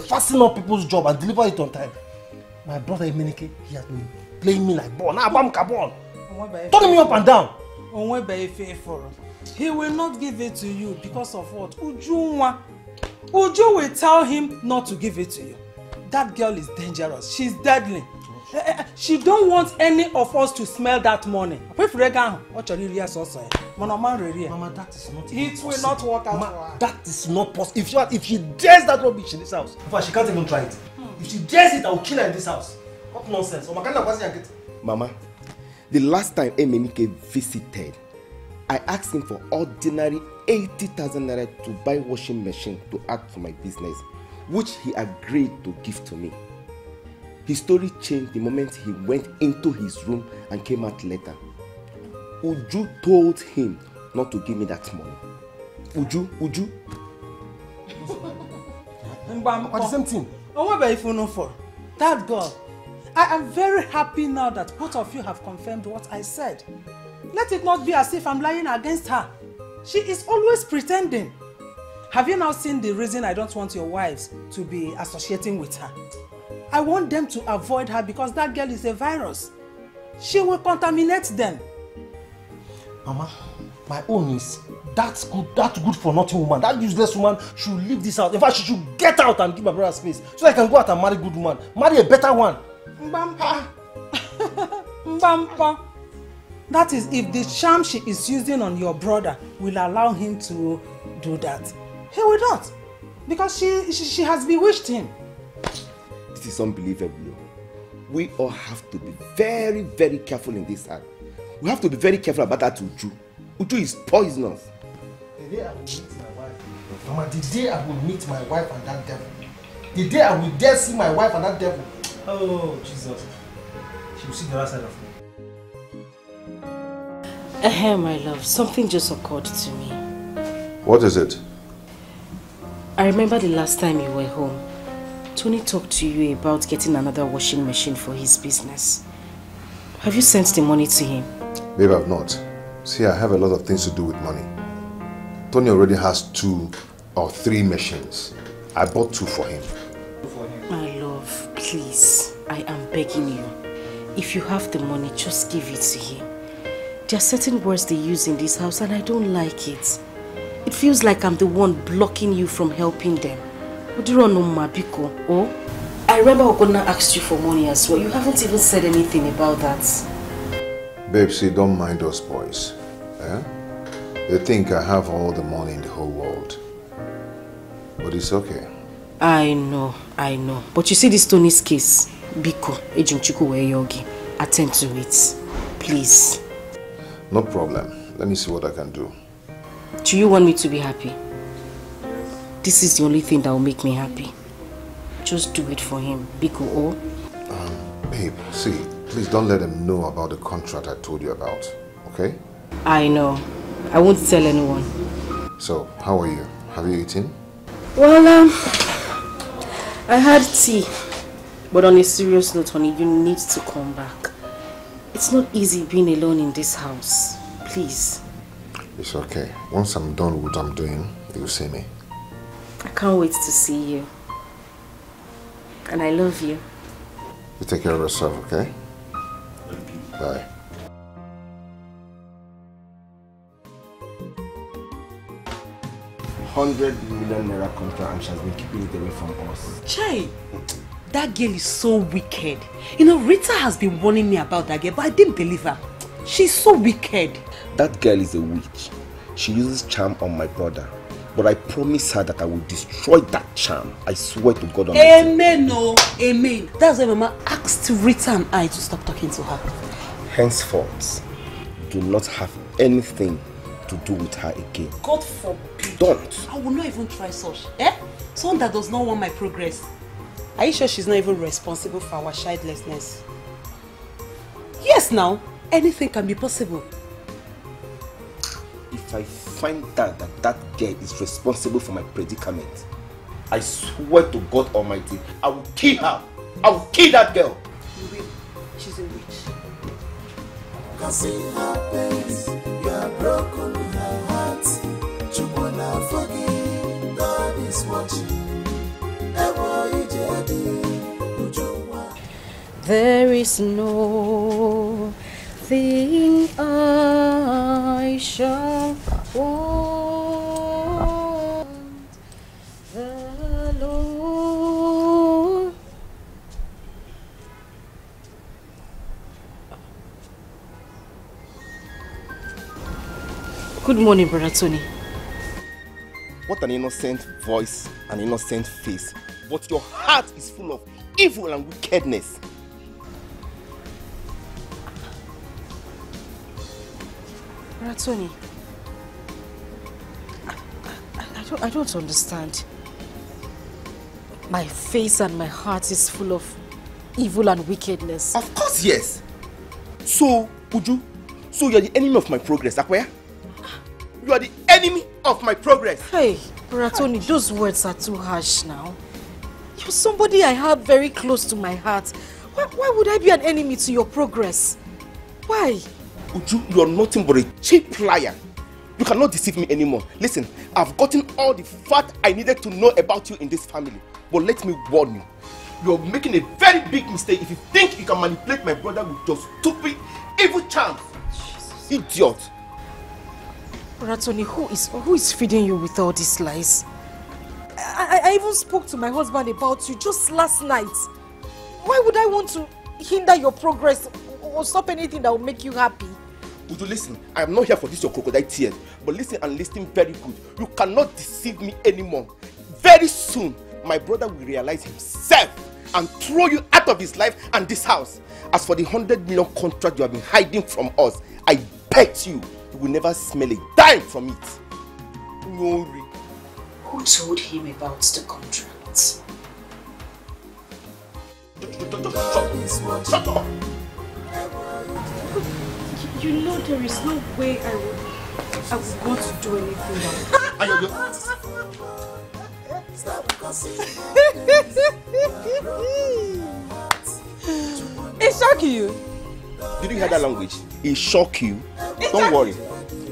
fasten up people's job and deliver it on time. My brother Emenike, he has been playing me like born. Turning me up and down. He will not give it to you because of what? Ujunwa. Uju will tell him not to give it to you. That girl is dangerous. She's deadly. She don't want any of us to smell that money. Mama, that is not it will not work out. Mama, that is not possible. If she dares that rubbish in this house, in fact, she can't even try it. If she dares it, I will kill her in this house. What nonsense? Mama, the last time Emenike visited, I asked him for ordinary 80,000 naira to buy washing machine to add to my business, which he agreed to give to me. His story changed the moment he went into his room and came out later. Uju told him not to give me that money. Uju. But the same thing. That girl, I am very happy now that both of you have confirmed what I said. Let it not be as if I'm lying against her. She is always pretending. Have you now seen the reason I don't want your wives to be associating with her? I want them to avoid her because that girl is a virus. She will contaminate them. Mama, my own is that good for nothing woman, that useless woman should leave this house. In fact, she should get out and give my brother space so I can go out and marry a good woman. Marry a better one. Mbampa. That is if the charm she is using on your brother will allow him to do that. He will not, because she has bewitched him. This is unbelievable. We all have to be very, very careful in this act. We have to be very careful about that Uju. Uju is poisonous. The day I will meet my wife, Mama, the day I will meet my wife and that devil, the day I will dare see my wife and that devil, oh Jesus, she will see the other side of me. My love, something just occurred to me. What is it? I remember the last time you were home, Tony talked to you about getting another washing machine for his business. Have you sent the money to him? Babe, I've not. See, I have a lot of things to do with money. Tony already has 2 or 3 machines. I bought 2 for him. My love, please, I am begging you. If you have the money, just give it to him. There are certain words they use in this house and I don't like it. It feels like I'm the one blocking you from helping them. I remember Ogonna asked you for money as well. You haven't even said anything about that. Babe, see, don't mind us boys. Eh? They think I have all the money in the whole world. But it's okay. I know. But you see this Tony's case. Biko, Ejunchuku Weyogi. Attend to it. Please. No problem. Let me see what I can do. Do you want me to be happy? This is the only thing that will make me happy. Just do it for him, Biko O. Babe, see, please don't let him know about the contract I told you about, okay? I know. I won't tell anyone. So, how are you? Have you eaten? Well, I had tea. But on a serious note, honey, you need to come back. It's not easy being alone in this house. Please. It's okay. Once I'm done with what I'm doing, you'll see me. I can't wait to see you. And I love you. You take care of yourself, okay? Bye. ₦100 million contract and she has been keeping it away from us. Chai! That girl is so wicked. You know, Rita has been warning me about that girl, but I didn't believe her. She's so wicked. That girl is a witch. She uses charm on my brother. But I promise her that I will destroy that charm. I swear to God on it. Amen, no. Amen. That's why Mama asked Rita and I to stop talking to her. Henceforth, do not have anything to do with her again. God forbid. Don't. I will not even try such. Eh? Someone that does not want my progress. Are you sure she's not even responsible for our childlessness? Yes, now. Anything can be possible. If I find out that girl is responsible for my predicament, I swear to God Almighty, I will kill her. I will kill that girl. You will. She's a witch. Cause in her pains, you are broken in her heart. You wanna forgive. God is watching. There is no thing I shall want. The Lord. Good morning, Brother Tony. What an innocent voice, an innocent face. But your heart is full of evil and wickedness. Tony, I don't understand. My face and my heart is full of evil and wickedness. Of course, yes. So, Uju, so you are the enemy of my progress, Akwaya? You are the enemy of my progress. Hey, Tony, those words are too harsh now. You're somebody I have very close to my heart. Why would I be an enemy to your progress? Why? Uju, you are nothing but a cheap liar. You cannot deceive me anymore. Listen, I've gotten all the fact I needed to know about you in this family. But let me warn you, you're making a very big mistake if you think you can manipulate my brother with your stupid, evil charms. Idiot. Tony, who is feeding you with all these lies? I even spoke to my husband about you just last night. Why would I want to hinder your progress or stop anything that will make you happy? Would you listen? I am not here for this, your crocodile tears. But listen and listen very good. You cannot deceive me anymore. Very soon, my brother will realize himself and throw you out of his life and this house. As for the 100 million contract you have been hiding from us, I bet you will never smell a dime from it. No. Who told him about the contract? Shut up! You know there is no way I would want to do anything like It shock you. Did you hear that language? It shock you. Don't worry,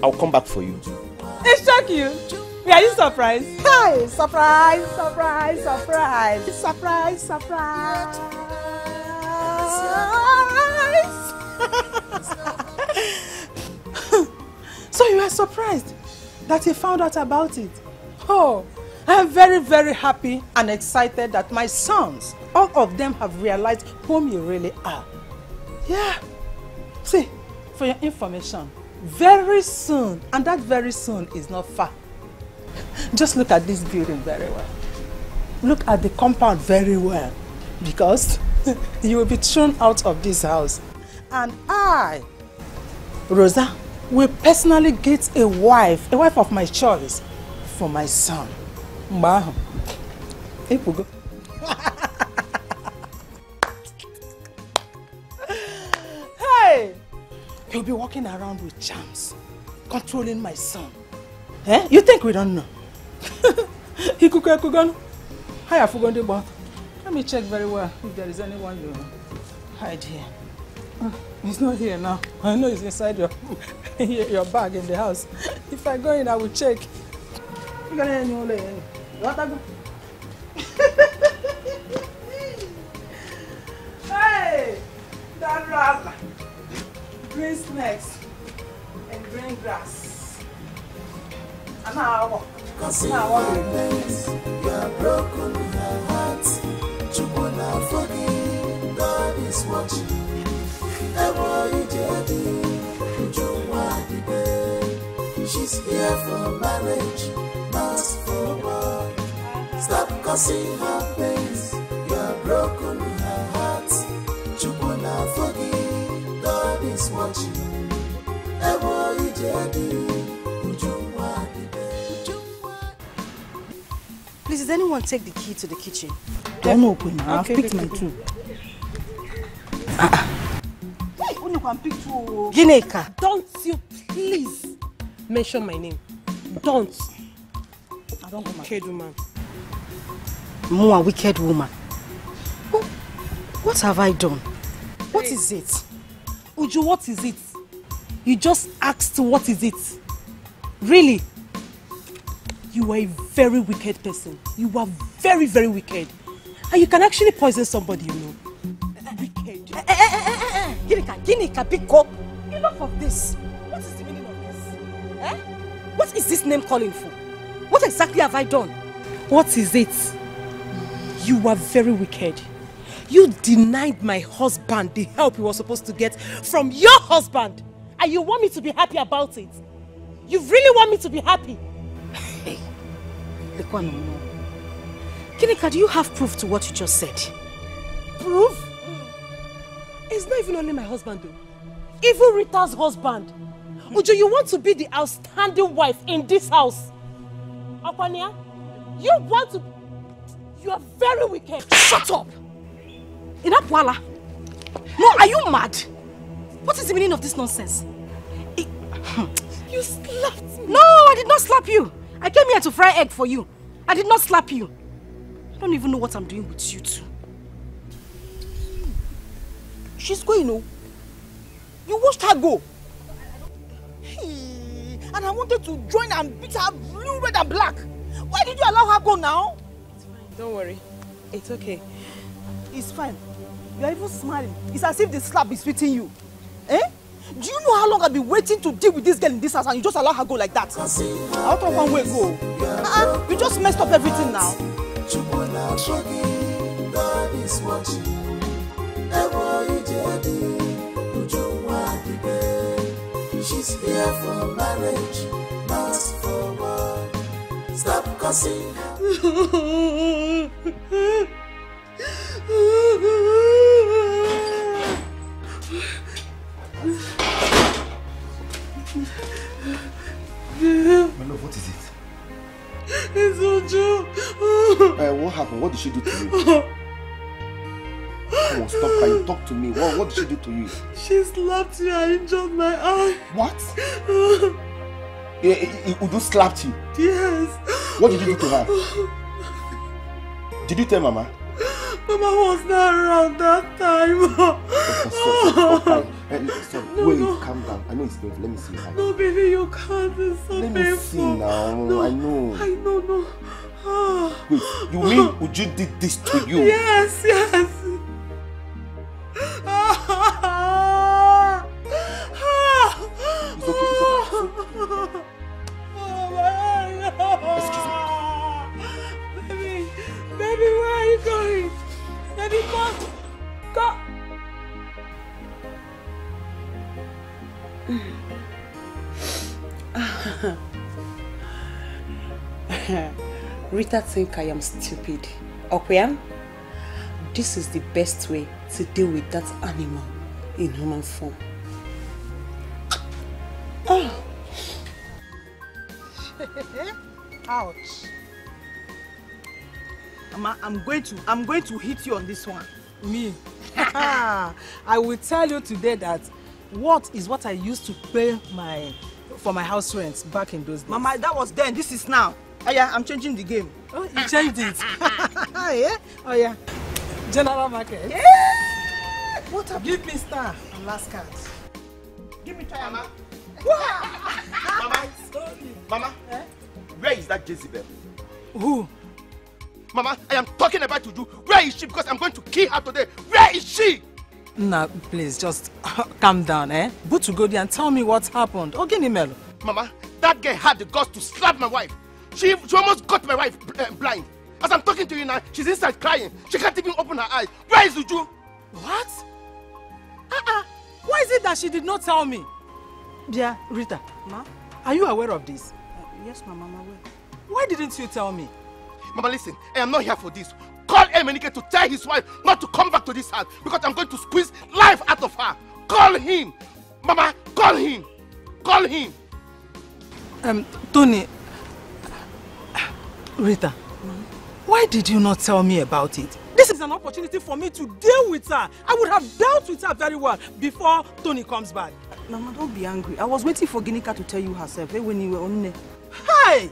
I'll come back for you. It shock you. Are you surprised? Hi, surprise, surprise, surprise, surprise, surprise, surprise. So you are surprised that you found out about it? Oh. I am very, very happy and excited that my sons, all of them, have realized whom you really are. Yeah. See, for your information, very soon, and that very soon is not far. Just look at this building very well. Look at the compound very well, because you will be thrown out of this house. And I, Rosa, will personally get a wife of my choice, for my son. Wow. Hey! You'll be walking around with charms, controlling my son. Eh? You think we don't know? Let me check very well if there is anyone you hide here. He's not here now. I know he's inside your bag in the house. If I go in, I will check. You got anyone there? Hey! That rubber. Green snakes and green grass. And now I walk. You are broken in my heart. You will not forgive. God is watching. I want you to do. She's here for marriage. Forward. Stop cursing her pains. You are broken in her heart. You will not forgive. God is watching. Please, does anyone take the key to the kitchen? Don't open now. Okay, I've picked my two. Hey, you can pick two. Ginika, don't you please mention my name. Don't. Wicked woman. More wicked woman. Oh, what have I done? What is it? Uju, what is it? You just asked what is it? Really? You are a very wicked person. You are very, very wicked. And you can actually poison somebody, you know. Wicked. Ginika, Biko. Enough of this. What is the meaning of this? Eh? What is this name calling for? What exactly have I done? What is it? You are very wicked. You denied my husband the help he was supposed to get from your husband. And you want me to be happy about it? You really want me to be happy? Hey, Ginika, do you have proof to what you just said? Proof? It's not even only my husband though. Even Rita's husband. Uju, you want to be the outstanding wife in this house. Okwanya, you want to... You are very wicked. Shut up! Inapwala! No, are you mad? What is the meaning of this nonsense? You slapped me. No, I did not slap you. I came here to fry egg for you. I did not slap you. I don't even know what I'm doing with you two. She's going, no? You watched her go. And I wanted to join and beat her blue, red and black. Why did you allow her go now? It's fine. Don't worry. It's okay. It's fine. You're even smiling. It's as if the slap is fitting you. Eh? Do you know how long I've been waiting to deal with this girl in this house and you just allow her go like that? Out of one way go. You just messed up everything now. God is watching. She's here for marriage, not for war. Stop cussing. My love, what is it? It's Uju. What happened? What did she do to you? Come on, stop crying. Talk to me. What did she do to you? She slapped you and injured my eye. What? Uju slapped you? Yes. What did you do to her? Did you tell Mama? Mama was not around that time. Wait, calm down. I know it's painful. Let me see now. No, baby, you can't. It's so painful. Let me see now. No, I know. Wait, you mean Uju did this to you? Yes. It's okay. Excuse me. Baby, where are you going? Baby, go. Rita think I am stupid. Okwem, this is the best way to deal with that animal in human form. Oh. Ouch. Mama, I'm going to hit you on this one. Me? I will tell you today that what I used to pay for my house rent back in those days. Mama, that was then. This is now. Oh yeah, I'm changing the game. Oh, you changed it. Yeah? Oh yeah. General market. Yeah. What happened? Give me star and last card. Give me time, Mama. Mama. Eh? Where is that Jezebel? Who? Mama, I am talking about Uju. Where is she? Because I'm going to kill her today. Where is she? Nah, please, just calm down, eh? But to go there and tell me what happened. Ogenimelo. Mama, that girl had the guts to slap my wife. She almost got my wife blind. As I'm talking to you now, she's inside crying. She can't even open her eyes. Where is Uju? What? Why is it that she did not tell me? Dear Rita, Ma? Are you aware of this? Yes, Mama, I'm aware. Why didn't you tell me? Mama, listen, I am not here for this. Call Emenike to tell his wife not to come back to this house because I'm going to squeeze life out of her. Call him. Mama, call him. Call him. Tony, Rita, why did you not tell me about it? This is an opportunity for me to deal with her. I would have dealt with her very well before Tony comes back. Mama, don't be angry. I was waiting for Ginika to tell you herself when you were on there. Hi!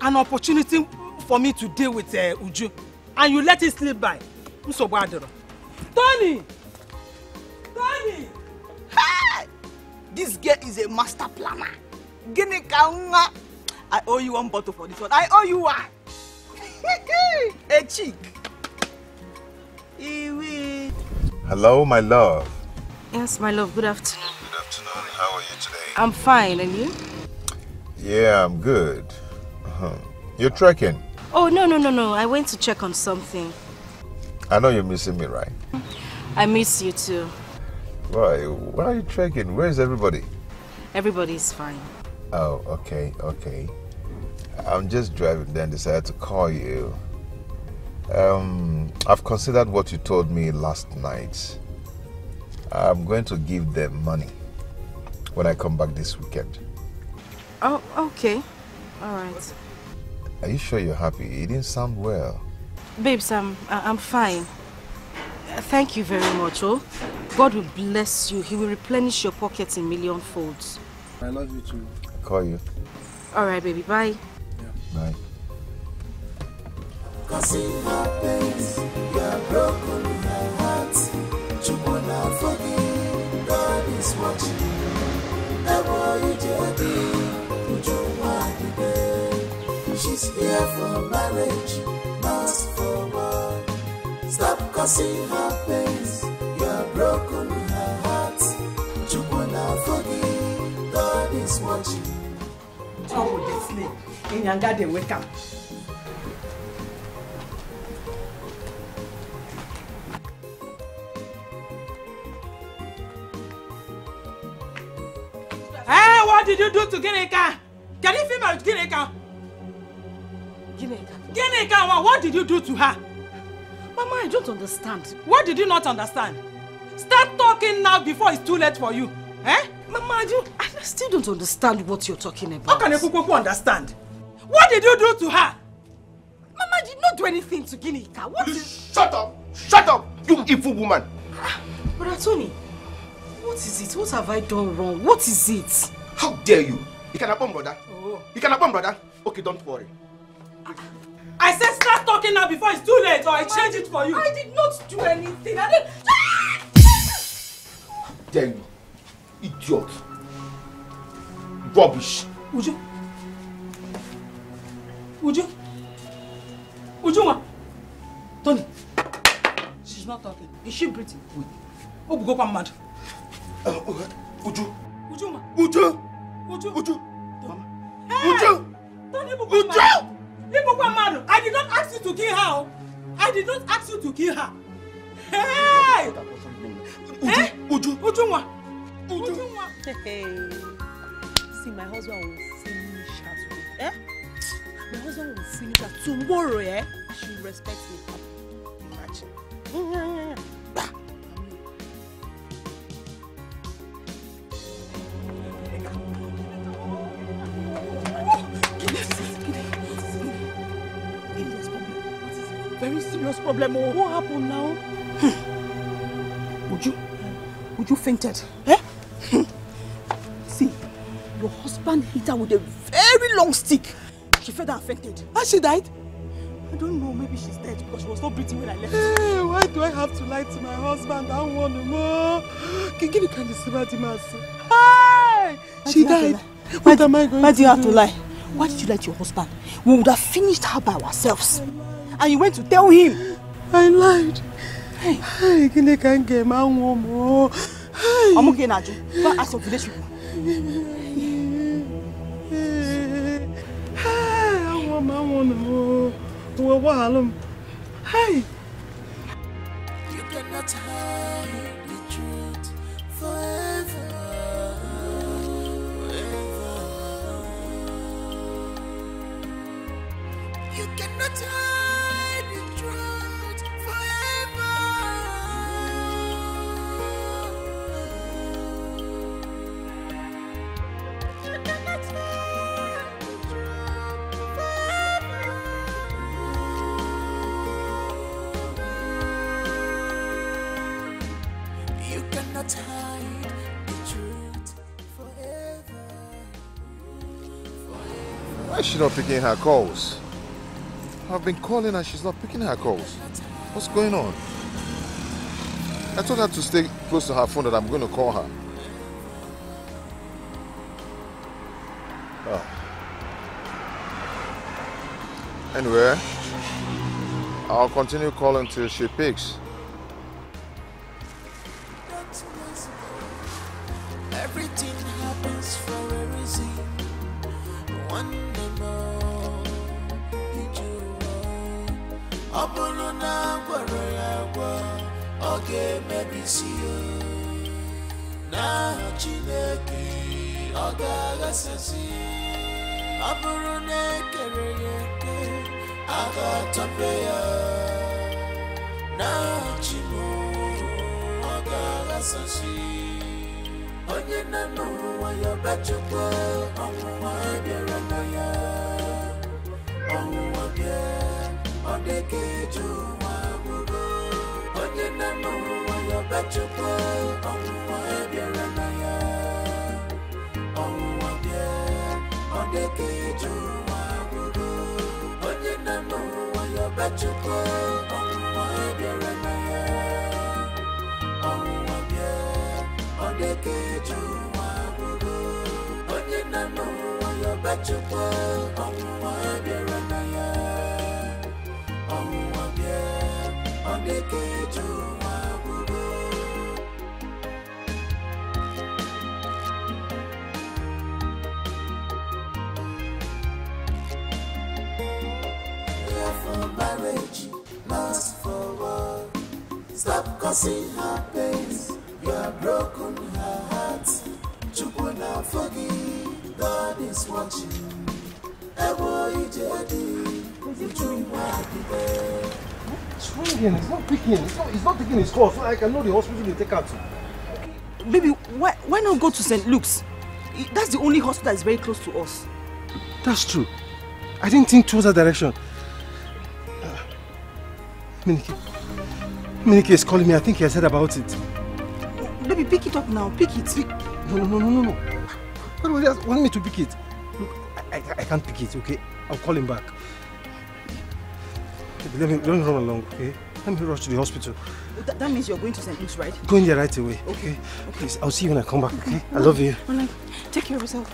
An opportunity for me to deal with Uju. And you let it slip by. Tony! Tony! Hey! This girl is a master planner. Ginika, I owe you one bottle for this one. I owe you one. A chick. Hello, my love. Yes, my love. Good afternoon. Good afternoon. How are you today? I'm fine. And you? Yeah, I'm good. You're trekking? Oh, no. I went to check on something. I know you're missing me, right? I miss you too. Why are you trekking? Where is everybody? Everybody's fine. Oh, okay. I'm just driving then decided to call you. I've considered what you told me last night. I'm going to give them money. when I come back this weekend. Oh, okay. All right. Are you sure you're happy? You didn't sound well. Babes, I'm fine. Thank you very much, oh. God will bless you. He will replenish your pockets in million folds. I love you too. I'll call you. All right, baby. Bye. Yeah. Bye. Cause in my place, you are broken in my heart. You wanna forgive, God is watching. I want you to be, would you want to be? She's here for marriage, must forward. Stop cursing her place, you are broken in her heart. You wanna forgive, God is watching. Oh, this name, in anger they wake up. Hey, what did you do to Ginika? Can you film her with Ginika? Ginika, what did you do to her? Mama, I don't understand. What did you not understand? Start talking now before it's too late for you. Eh? Mama, I still don't understand what you're talking about. How can you understand? What did you do to her? Mama, I did not do anything to Ginika. What did... Shut up! Shut up! You evil woman! Brother Tony. What is it? What have I done wrong? What is it? How dare you? You can happen, brother. Oh. You can happen, brother. Okay, don't worry. I said start talking now before it's too late or I change it for you. I did not do anything. I didn't... How dare you? Idiot. Rubbish. Ujunwa. Tony. She's not talking. Is she breathing? Wait. Oh, go mad. Uju! I did not ask you to kill her. I did not ask you to kill her. Hey! Ujunwa! Hey! See, my husband will finish her today. Eh? My husband will finish her tomorrow, eh? She will respect me. Imagine. Very serious problem. What happened now? Would you fainted? Eh? See, your husband hit her with a very long stick. She fell down and fainted. And she died? I don't know. Maybe she's dead because she was not breathing when I left. Hey, why do I have to lie to my husband? I want no more. Give me kind of sympathy. Hi! She died. What am I going to do? Why do you have to lie? Why did you lie to your husband? We would have finished her by ourselves. And you went to tell him. I lied. Hey. Hey, Gine can get my woman. Hey. I'm okay, Naju. Don't ask of village people. Hey, I want my woman. Hey. You cannot hide the truth forever. You cannot hide the truth forever. You cannot hide the truth forever. You cannot hide the truth forever. Why is she not picking her calls? I've been calling her, she's not picking her calls. What's going on? I told her to stay close to her phone that I'm going to call her. Oh. Anyway, I'll continue calling till she picks. Everything happens for a reason. One day more. His course, so I can know the hospital they take her to. Baby, why not go to St. Luke's? That's the only hospital that's very close to us. That's true. I didn't think towards that direction. Emenike is calling me. I think he has heard about it. Baby, pick it up now. Pick it. No. Why do you want me to pick it? Look, I can't pick it, okay? I'll call him back. Baby, let me run along, okay? Let me rush to the hospital. That means you're going to St. Luke's, right? Going there right away. Okay. Please, I'll see you when I come back, okay? I love you. Well, take care of yourself.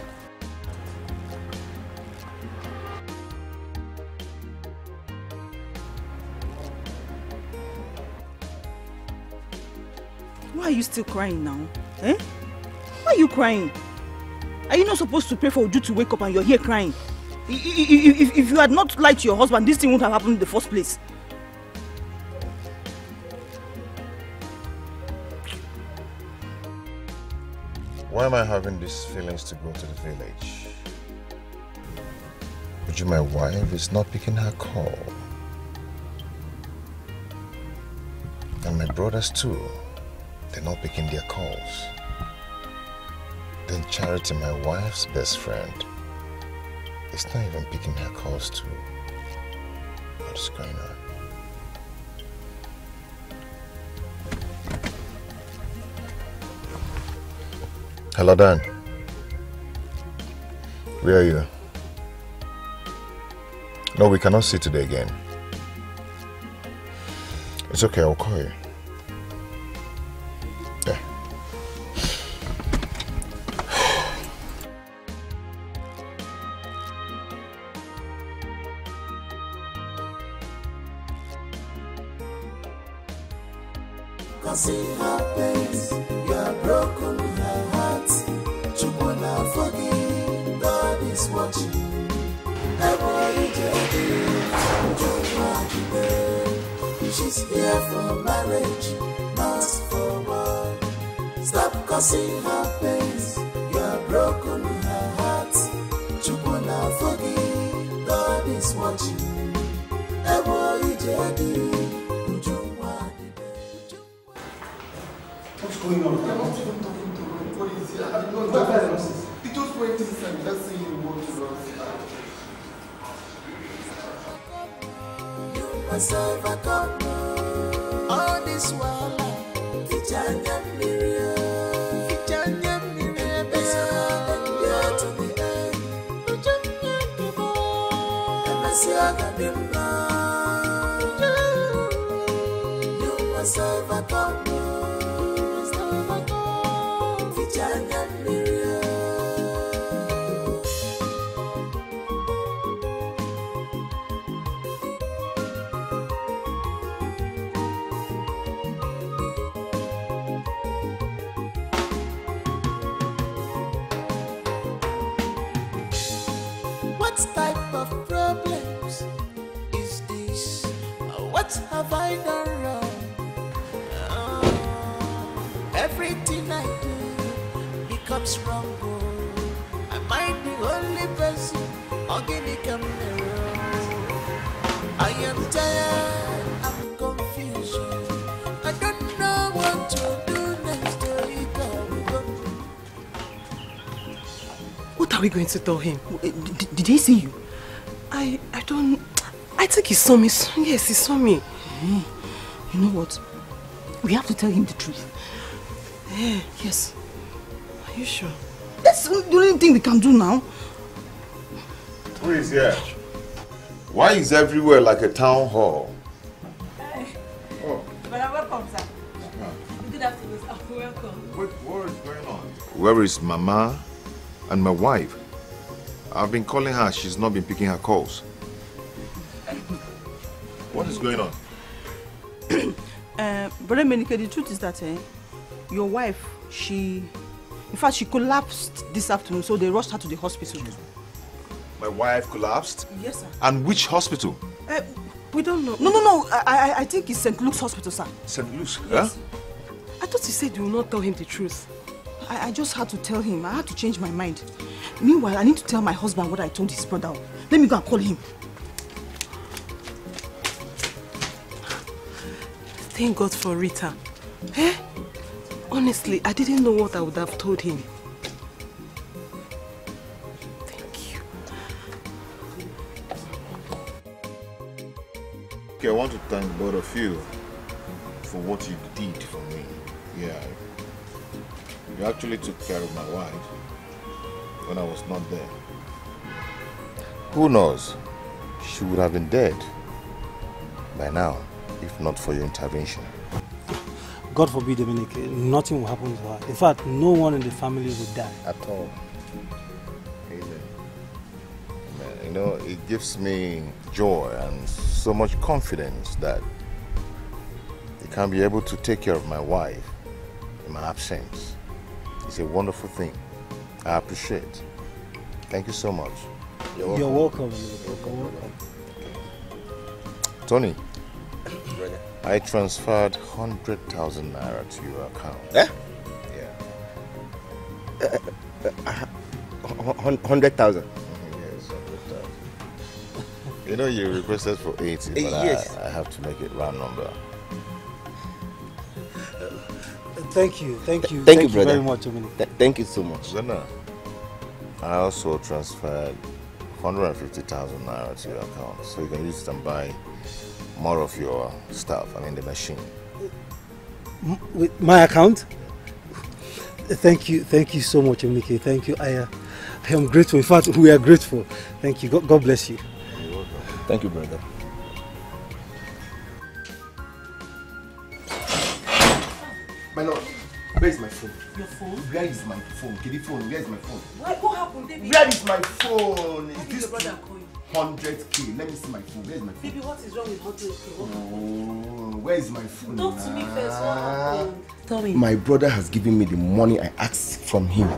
Why are you still crying now? Eh? Why are you crying? Are you not supposed to pray for Uju to wake up and you're here crying? If you had not lied to your husband, this thing wouldn't have happened in the first place. Why am I having these feelings to go to the village? Uju, my wife, is not picking her call. And my brothers too, they're not picking their calls. Then Charity, my wife's best friend, is not even picking her calls too. What's going on? Hello, Dan. Where are you? No, we cannot see today again. It's okay, I'll call you. Yeah. we going to tell him? Did he see you? I don't... I think he saw me. Yes, he saw me. Mm. You know what? We have to tell him the truth. Yeah. Yes. Are you sure? That's the only thing we can do now. Who is here? Why is everywhere like a town hall? Hi. Oh. Well, welcome, sir. Good afternoon, sir. Welcome. What is going on? Where is Mama and my wife? I've been calling her. She's not been picking her calls. What is going on? Brother Emenike, the truth is that your wife, in fact, she collapsed this afternoon, so they rushed her to the hospital. My wife collapsed? Yes, sir. And which hospital? We don't know. No. I think it's St. Luke's Hospital, sir. St. Luke's? Yes. Huh? I thought you said you will not tell him the truth. I just had to tell him. I had to change my mind. Meanwhile, I need to tell my husband what I told his brother. Let me go and call him. Thank God for Rita. Eh? Honestly, I didn't know what I would have told him. Thank you. Okay, I want to thank both of you for what you did for me. Yeah. You actually took care of my wife when I was not there. Who knows? She would have been dead by now, if not for your intervention. God forbid, Emenike, nothing will happen to her. In fact, no one in the family will die. At all. Amen. Man, you know, it gives me joy and so much confidence that you can be able to take care of my wife in my absence. It's a wonderful thing. I appreciate it. Thank you so much. You're welcome. You're welcome. Okay. Tony. Brother. I transferred 100,000 naira to your account. Eh? Yeah. 100,000? Yes, 100,000. You know you requested for 80, but yes. I have to make it round number. Thank you very much, Emenike. Thank you so much. I also transferred 150,000 naira to your account, so you can use it and buy more of your stuff, the machine. With my account? Yeah. Thank you so much, Emenike. Thank you. I am grateful. In fact, we are grateful. Thank you. God bless you. You're welcome. Thank you, brother. My lord, where is my phone? Your phone? Where is my phone? Give me phone. Where is my phone? What happened, baby? Where is my phone? Is this your brother calling? 100K. Let me see my phone. Where is my phone? Baby, what is wrong with 100K? Oh, where is my phone? Talk to me first. What happened? Tell me. My brother has given me the money I asked from him.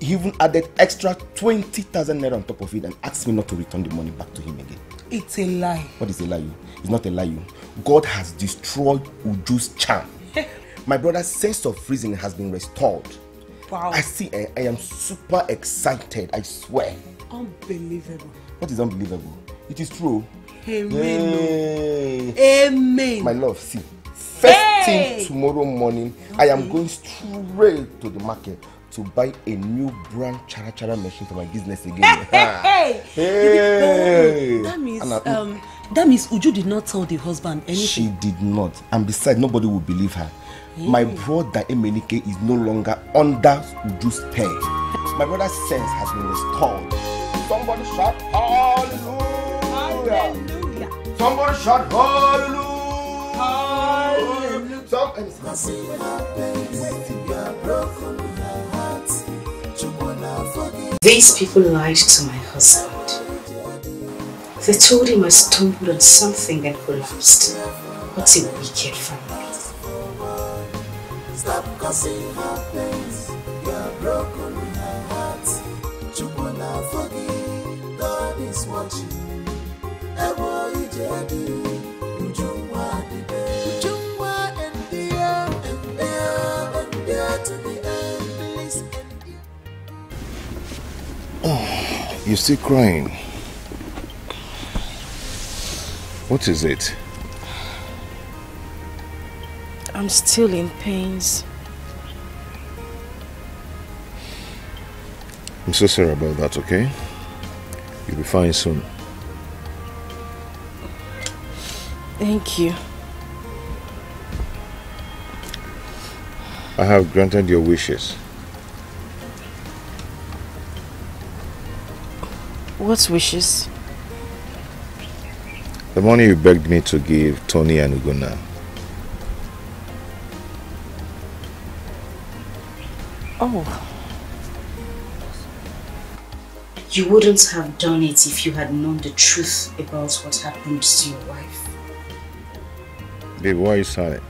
He even added extra 20,000 naira on top of it and asked me not to return the money back to him again. It's a lie. What is a lie? It's not a lie. God has destroyed Uju's charm. My brother's sense of reason has been restored. Wow. I see. I am super excited. I swear. Unbelievable. What is unbelievable? It is true. Amen. Yay. Amen. My love, see. First thing tomorrow morning, okay. I am going straight to the market to buy a new brand chara-chara machine for my business again. Hey. That means Uju did not tell the husband anything. She did not. And besides, nobody will believe her. Mm. My brother Emenike is no longer under Uju's pen. My brother's sense has been restored. Somebody shout hallelujah. Somebody shout hallelujah. I see what happens in your broken heart. These people lied to my husband. They told him I stumbled on something and collapsed. What a wicked family. Stop cussing your pains, your broken heart. Chukwana forgive. God is watching. Ewo Ijedi, Ujunwa Dibe, Ujunwa and there to the end. Please end. You're still crying. What is it? I'm still in pains. I'm so sorry about that, okay? You'll be fine soon. Thank you. I have granted your wishes. What wishes? The money you begged me to give Tony and Ogonna. Oh. You wouldn't have done it if you had known the truth about what happened to your wife. Babe, why are you silent?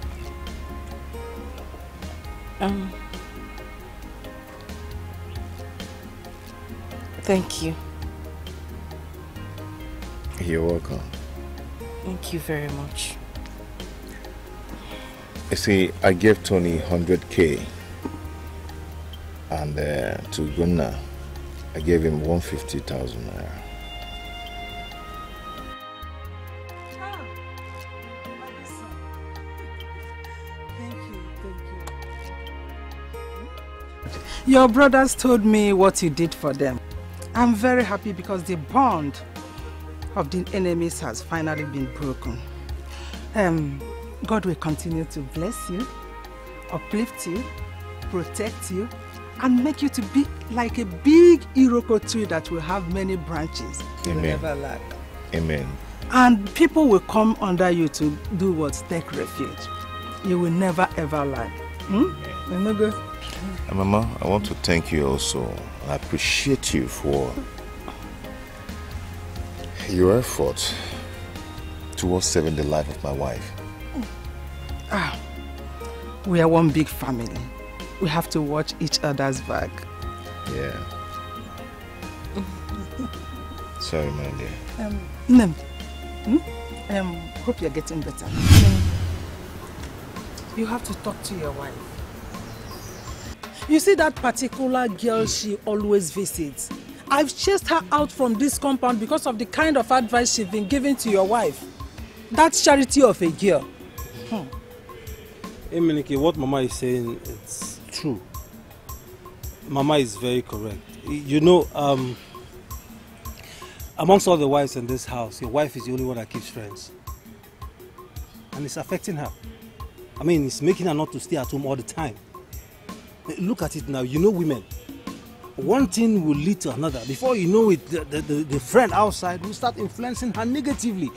Thank you. You're welcome. Thank you very much. You see, I gave Tony 100K and to Ogonna, I gave him 150,000 naira. Your brothers told me what you did for them. I'm very happy because the bond of the enemies has finally been broken. God will continue to bless you, uplift you, protect you, and make you to be like a big iroko tree that will have many branches. Amen. You never lack. Amen. And people will come under you to do what? Take refuge. You will never ever lack. Remember? And Mama, I want to thank you also. I appreciate you for your effort towards saving the life of my wife. Ah, we are one big family. We have to watch each other's back. Yeah. Sorry, my dear. Hope you're getting better. You have to talk to your wife. You see that particular girl she always visits? I've chased her out from this compound because of the kind of advice she's been giving to your wife. That Charity of a girl. Emenike, what Mama is saying, it's true. Mama is very correct. You know, amongst all the wives in this house, your wife is the only one that keeps friends. And it's affecting her. I mean, it's making her not to stay at home all the time. Look at it now, you know women. One thing will lead to another. Before you know it, the friend outside will start influencing her negatively.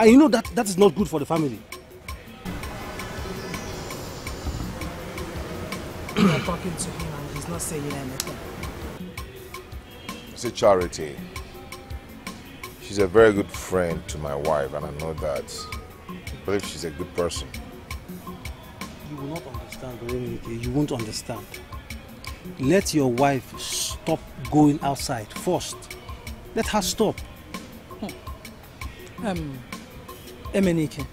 And you know that is not good for the family. You are talking to him and he's not saying anything. It's a Charity. She's a very good friend to my wife and I know that. I believe she's a good person. You will not understand, you won't understand. Let your wife stop going outside first. Let her stop. Emenike,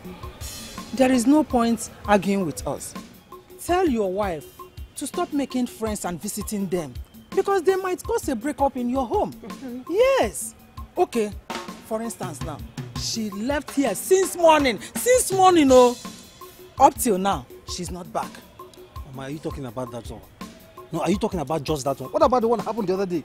there is no point arguing with us. Tell your wife to stop making friends and visiting them because they might cause a breakup in your home. Yes. Okay, for instance now, she left here since morning, oh, up till now. She's not back. Mama, are you talking about that one? No, are you talking about just that one? What about the one that happened the other day?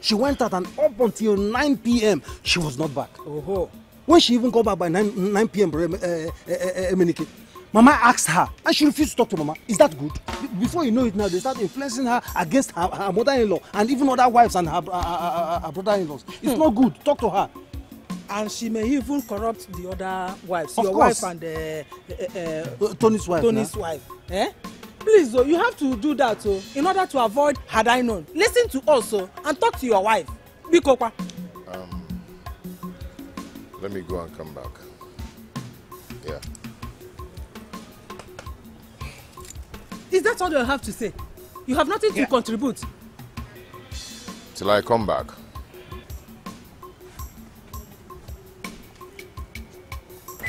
She went out and up until 9 p.m. she was not back. Oh-ho. When she even got back by 9 p.m. Emenike, Mama asked her and she refused to talk to Mama. Is that good? Before you know it now, they start influencing her against her mother-in-law and even other wives and her brother-in-laws. It's not good. Talk to her. And she may even corrupt the other wives. Of course. Wife and Tony's wife. Tony's wife. Eh? Please, you have to do that in order to avoid had I known. Listen to us and talk to your wife. Bikokwa. Let me go and come back. Yeah. Is that all you have to say? You have nothing to contribute? Till I come back.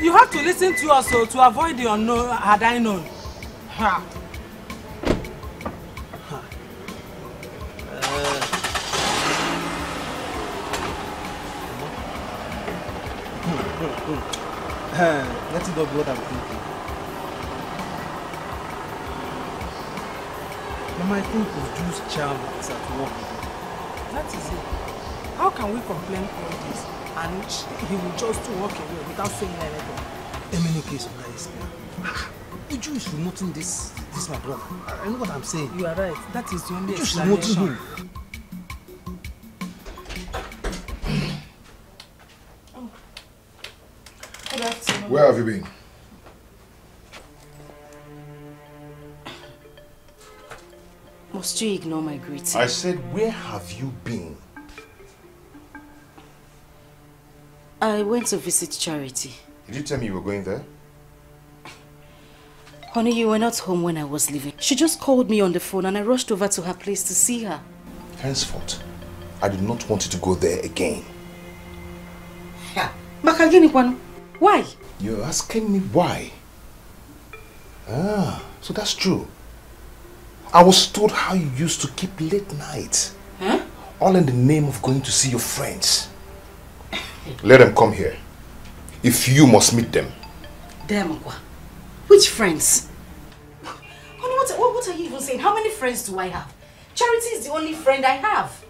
You have to listen to us to avoid the unknown, had I known. Ha. Ha. Let it not be what I'm thinking. Mama, I think Uju's child is at work. That is it. How can we complain all this and he will just walk away without saying anything? Emenike is surprised. Uju is promoting this my brother. I know what I'm saying. You are right. That is the only explanation. Where have you been? Must you ignore my greeting? I said, where have you been? I went to visit Charity. Did you tell me you were going there? Honey, you were not home when I was leaving. She just called me on the phone and I rushed over to her place to see her. Henceforth, I did not want you to go there again. Yeah. Why? You're asking me why? Ah, so that's true. I was told how you used to keep late nights. Huh? All in the name of going to see your friends. Let them come here. If you must meet them. Them what? Which friends? What are you even saying? How many friends do I have? Charity is the only friend I have.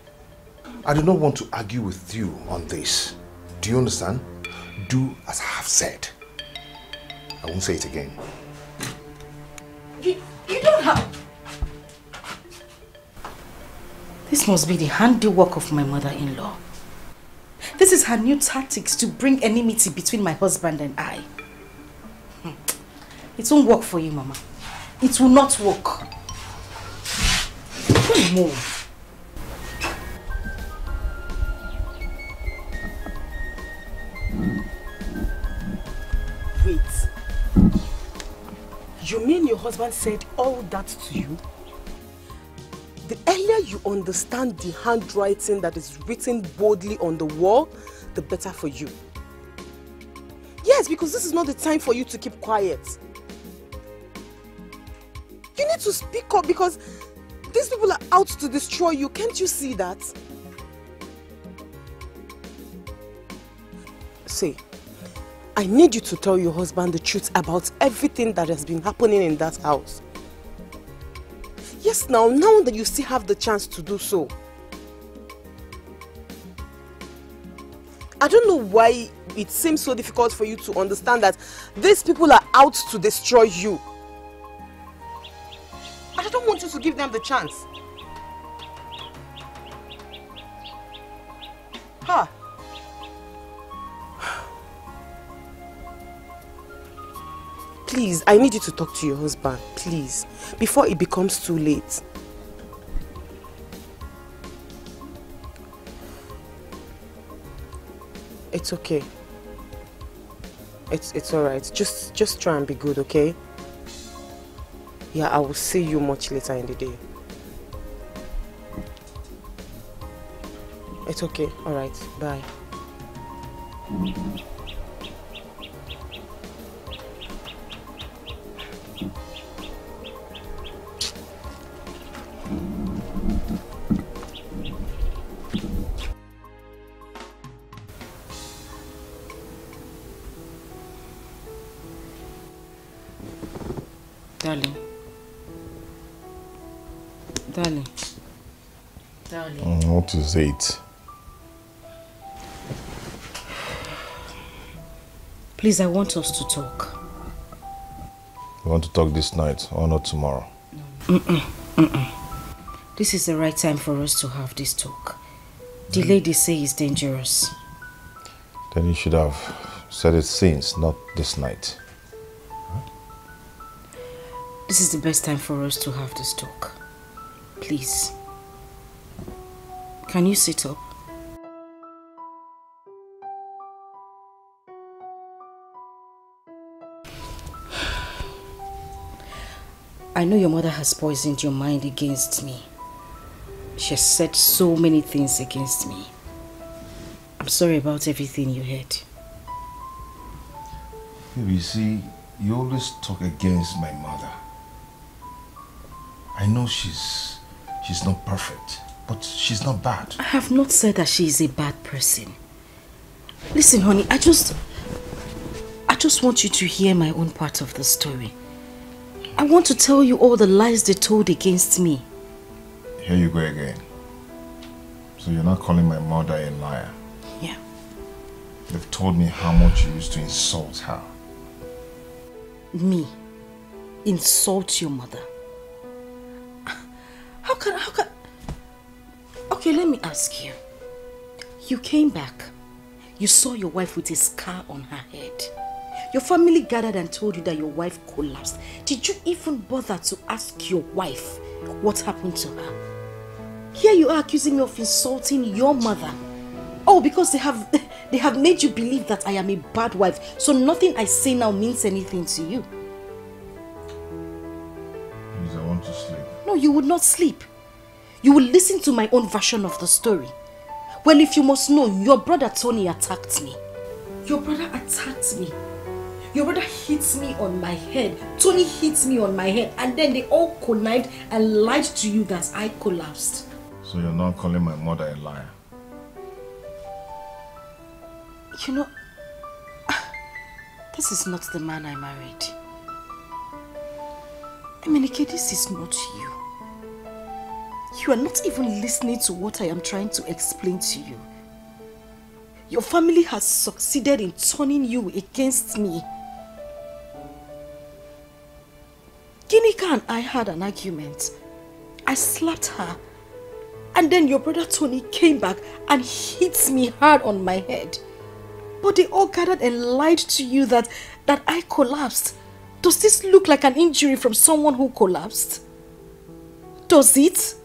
I do not want to argue with you on this. Do you understand? Do as I have said. I won't say it again. You don't have... This must be the handiwork of my mother-in-law. This is her new tactics to bring enmity between my husband and I. It won't work for you, Mama. It will not work. Don't move. Wait. You mean your husband said all that to you? The earlier you understand the handwriting that is written boldly on the wall, the better for you. Yes, because this is not the time for you to keep quiet. You need to speak up because these people are out to destroy you. Can't you see that? See, I need you to tell your husband the truth about everything that has been happening in that house. Yes, now that you still have the chance to do so. I don't know why it seems so difficult for you to understand that these people are out to destroy you. I don't want you to give them the chance. Huh. Please, I need you to talk to your husband, please, before it becomes too late. It's okay. It's all right. Just try and be good, okay? Yeah, I will see you much later in the day. It's okay. All right. Bye. Darling. What is it? Please, I want us to talk. You want to talk this night or not tomorrow? This is the right time for us to have this talk. The lady says it's dangerous. Then you should have said it since, not this night. This is the best time for us to have this talk. Please. Can you sit up? I know your mother has poisoned your mind against me. She has said so many things against me. I'm sorry about everything you heard. You see, you always talk against my mother. I know she's not perfect, but she's not bad. I have not said that she is a bad person. Listen, honey, I just want you to hear my own part of the story. I want to tell you all the lies they told against me. Here you go again. So you're not calling my mother a liar? Yeah. They've told me how much you used to insult her. Me? Insult your mother? How can... Okay, let me ask you. You came back. You saw your wife with a scar on her head. Your family gathered and told you that your wife collapsed. Did you even bother to ask your wife what happened to her? Here you are accusing me of insulting your mother. Oh, because they have made you believe that I am a bad wife, so nothing I say now means anything to you. Please, I want to sleep. No, you would not sleep. You will listen to my own version of the story. Well, if you must know, your brother Tony attacked me. Your brother attacked me. Your brother hits me on my head. Tony hits me on my head. And then they all connived and lied to you that I collapsed. So you're not calling my mother a liar? You know, this is not the man I married. Emenike, this is not you. You are not even listening to what I am trying to explain to you. Your family has succeeded in turning you against me. Ginika and I had an argument. I slapped her. And then your brother Tony came back and hit me hard on my head. But they all gathered and lied to you that I collapsed. Does this look like an injury from someone who collapsed? Does it?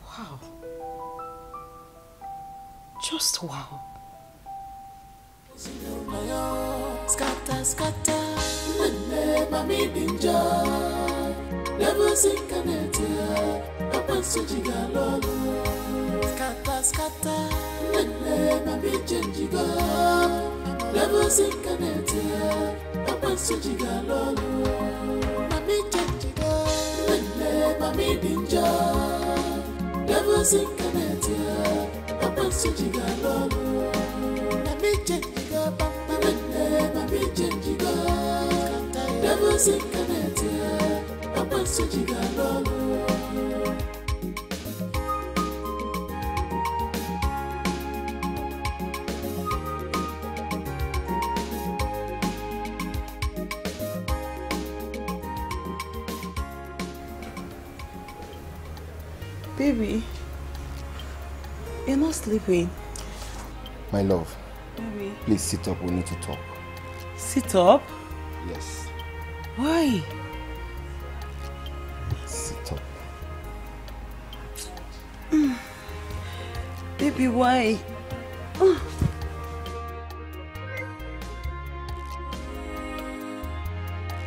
Wow. Just wow. Scatter, scatter. Never meet danger. Never sink a net. Upon Sujiga. Scatter, scatter. Never be Jenjiga. Never sink a net upon Sujiga Lolo. Mammy Jenjiga, Mammy Dinja. Never sink a net upon Sujiga Lolo. Mammy Jenjiga, Mammy Jenjiga. Never sink a net upon Sujiga Lolo. Baby, you're not sleeping. My love, baby, please sit up. We need to talk. Sit up? Yes. Why? Sit up. Baby, why?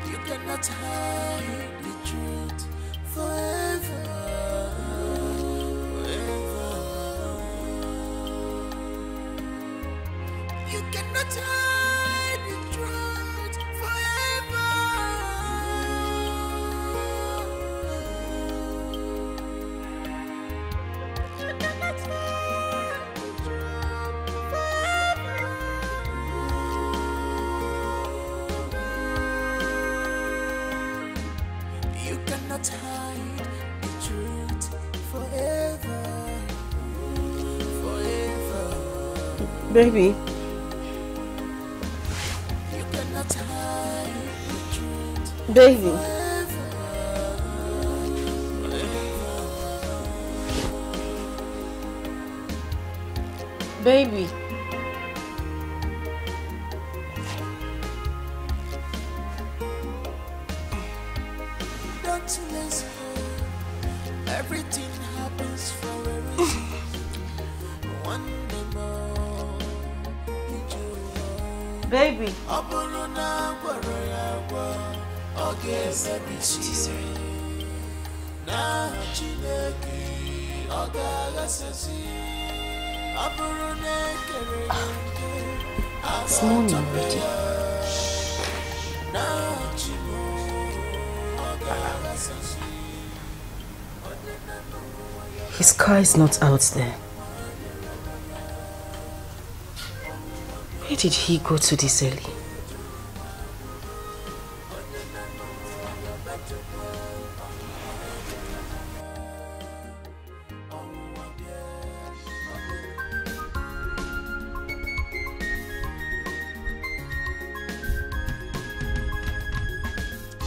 You cannot hide the truth forever. You cannot hide the truth forever. You cannot hide the truth forever. You cannot hide the truth forever. Forever. Baby. Baby. Baby. Don't miss everything happens for a reason. One day more. Baby. It's morning already. His car is not out there. did he go to this early?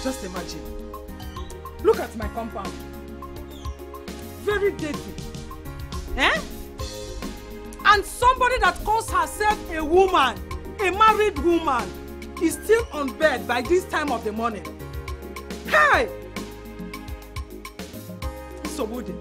Just imagine. Look at my compound. Very dirty. Eh? And somebody that calls herself a woman, a married woman, is still on bed by this time of the morning. Hey! It's a wooden.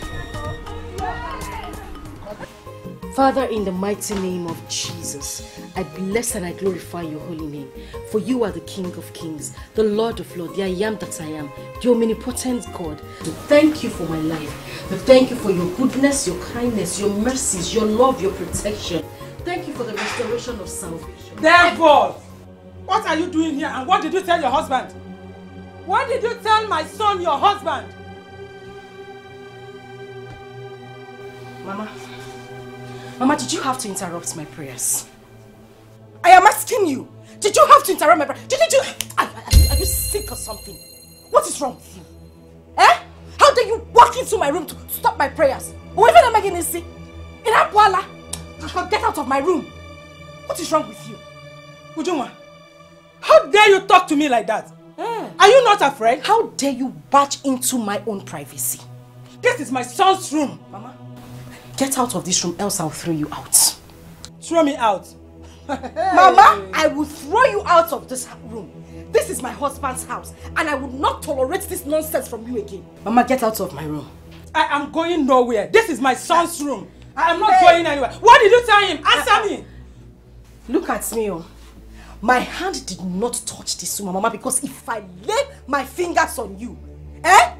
Father, in the mighty name of Jesus, I bless and I glorify your holy name. For you are the King of kings, the Lord of lords, the I am that I am, the omnipotent God. We thank you for my life. We thank you for your goodness, your kindness, your mercies, your love, your protection. Thank you for the restoration of salvation. Therefore, what are you doing here and what did you tell your husband? What did you tell my son, your husband? Mama, did you have to interrupt my prayers? I am asking you. Did you have to interrupt my prayer? Are you sick or something? What is wrong with you? Eh? How dare you walk into my room to stop my prayers? Whoever I'm making this see, in Apwala, you shall get out of my room. What is wrong with you? Ujunwa, how dare you talk to me like that? Are you not afraid? How dare you barge into my own privacy? This is my son's room. Mama, get out of this room, else I'll throw you out. Throw me out? Mama, I will throw you out of this room. This is my husband's house, and I will not tolerate this nonsense from you again. Mama, get out of my room. I am going nowhere. This is my son's room. I am not going anywhere. What did you tell him? Answer me. Look at me. Oh. My hand did not touch this woman, Mama, because if I lay my fingers on you,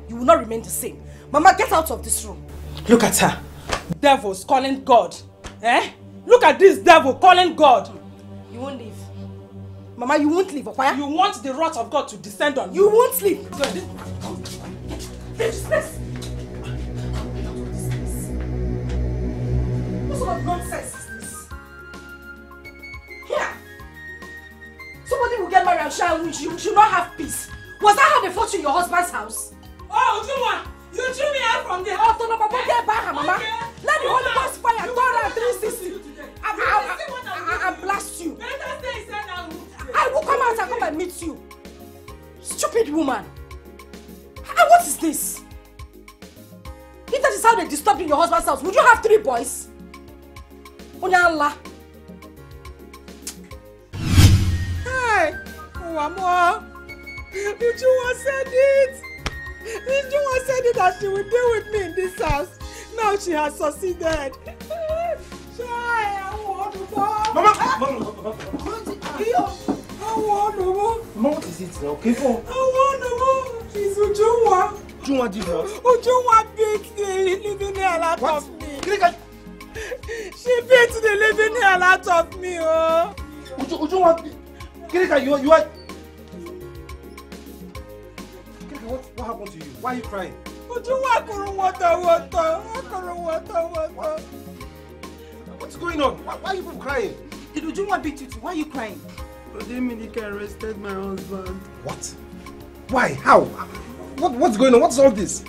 you will not remain the same. Mama, get out of this room. Look at her. Devils calling God. Look at this devil calling God. You won't leave. Mama, you won't leave. Okay? You want the wrath of God to descend on you. You won't leave. This. What sort of nonsense is this? Here. Somebody will get married and shall you should not have peace. Was that how they fought you in your husband's house? Oh, do you want? You threw me out from the house. No, Papa, get back, Mama. Let the Holy Ghost fire, God, and 360. I blast you. I will come out and come and meet you. Stupid woman. And what is this? If that is how they disturbed your husband's house, would you have 3 boys? Onyala. Hey, Mama. Ujunwa said it. Ujunwa said it that she would deal with me in this house. Now she has succeeded. Mama, I want to move. Mama, what is it now? Okay, for? I want to move. She's Ujunwa. Ujunwa did what? Ujunwa beat the living hell out of me. She beat the living hell out of me. Oh. Ujunwa, Ginika, you are. Ginika, what happened to you? Why are you crying? What? What's going on? Why are you people crying? Did Ujunwa beat you too? Why are you crying? Emenike arrested my husband. What? Why? How? What's going on? What's all this?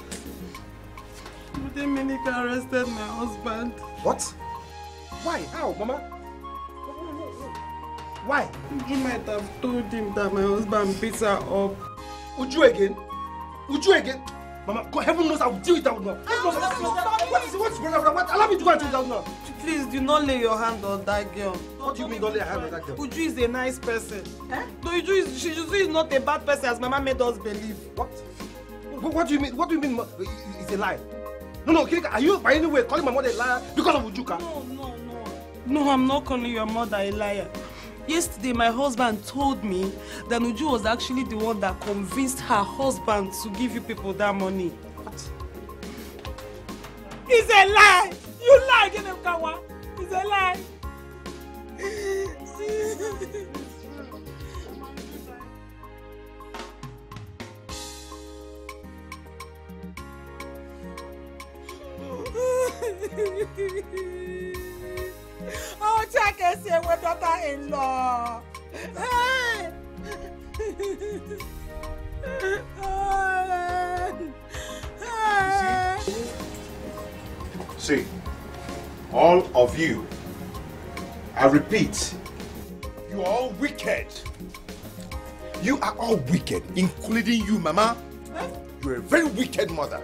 Emenike arrested my husband. What? Why? How, Mama? Why? You might have told him that my husband beats her up. Would you again? Mama, God, heaven knows I will deal with that now. What's going on? What? Allow me to go and do that now. Please do not lay your hand on that girl. What do you mean don't lay your hand on that girl? Uju is a nice person. Eh? No, Uju is not a bad person as Mama made us believe. What? What do you mean? What do you mean it's a lie? No, Ginika, are you by any way calling my mother a liar because of Ujuka? No. No, I'm not calling your mother a liar. Yesterday, my husband told me that Uju was actually the one that convinced her husband to give you people that money. What? It's a lie! You lie, Ginika! It's a lie! Oh, Jack is here with daughter-in-law. Hey! See, all of you, I repeat, you are all wicked. You are all wicked, including you, Mama. Huh? You're a very wicked mother.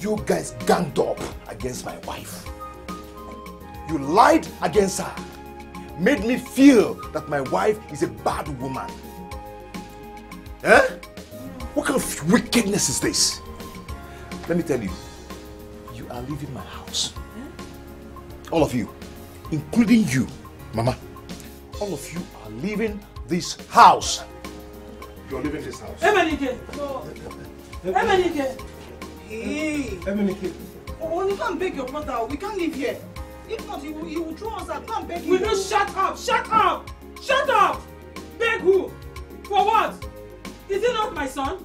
You guys ganged up against my wife. You lied against her. Made me feel that my wife is a bad woman. Eh? What kind of wickedness is this? Let me tell you, you are leaving my house. All of you, including you, Mama. All of you are leaving this house. You're leaving this house. Emenike! No. Emenike! Hey! Emenike! Oh, you can't beg your brother. We can't live here. If not, you will throw us out. Can't beg you. Will you shut up! Shut up! Beg who? For what? Is it not my son?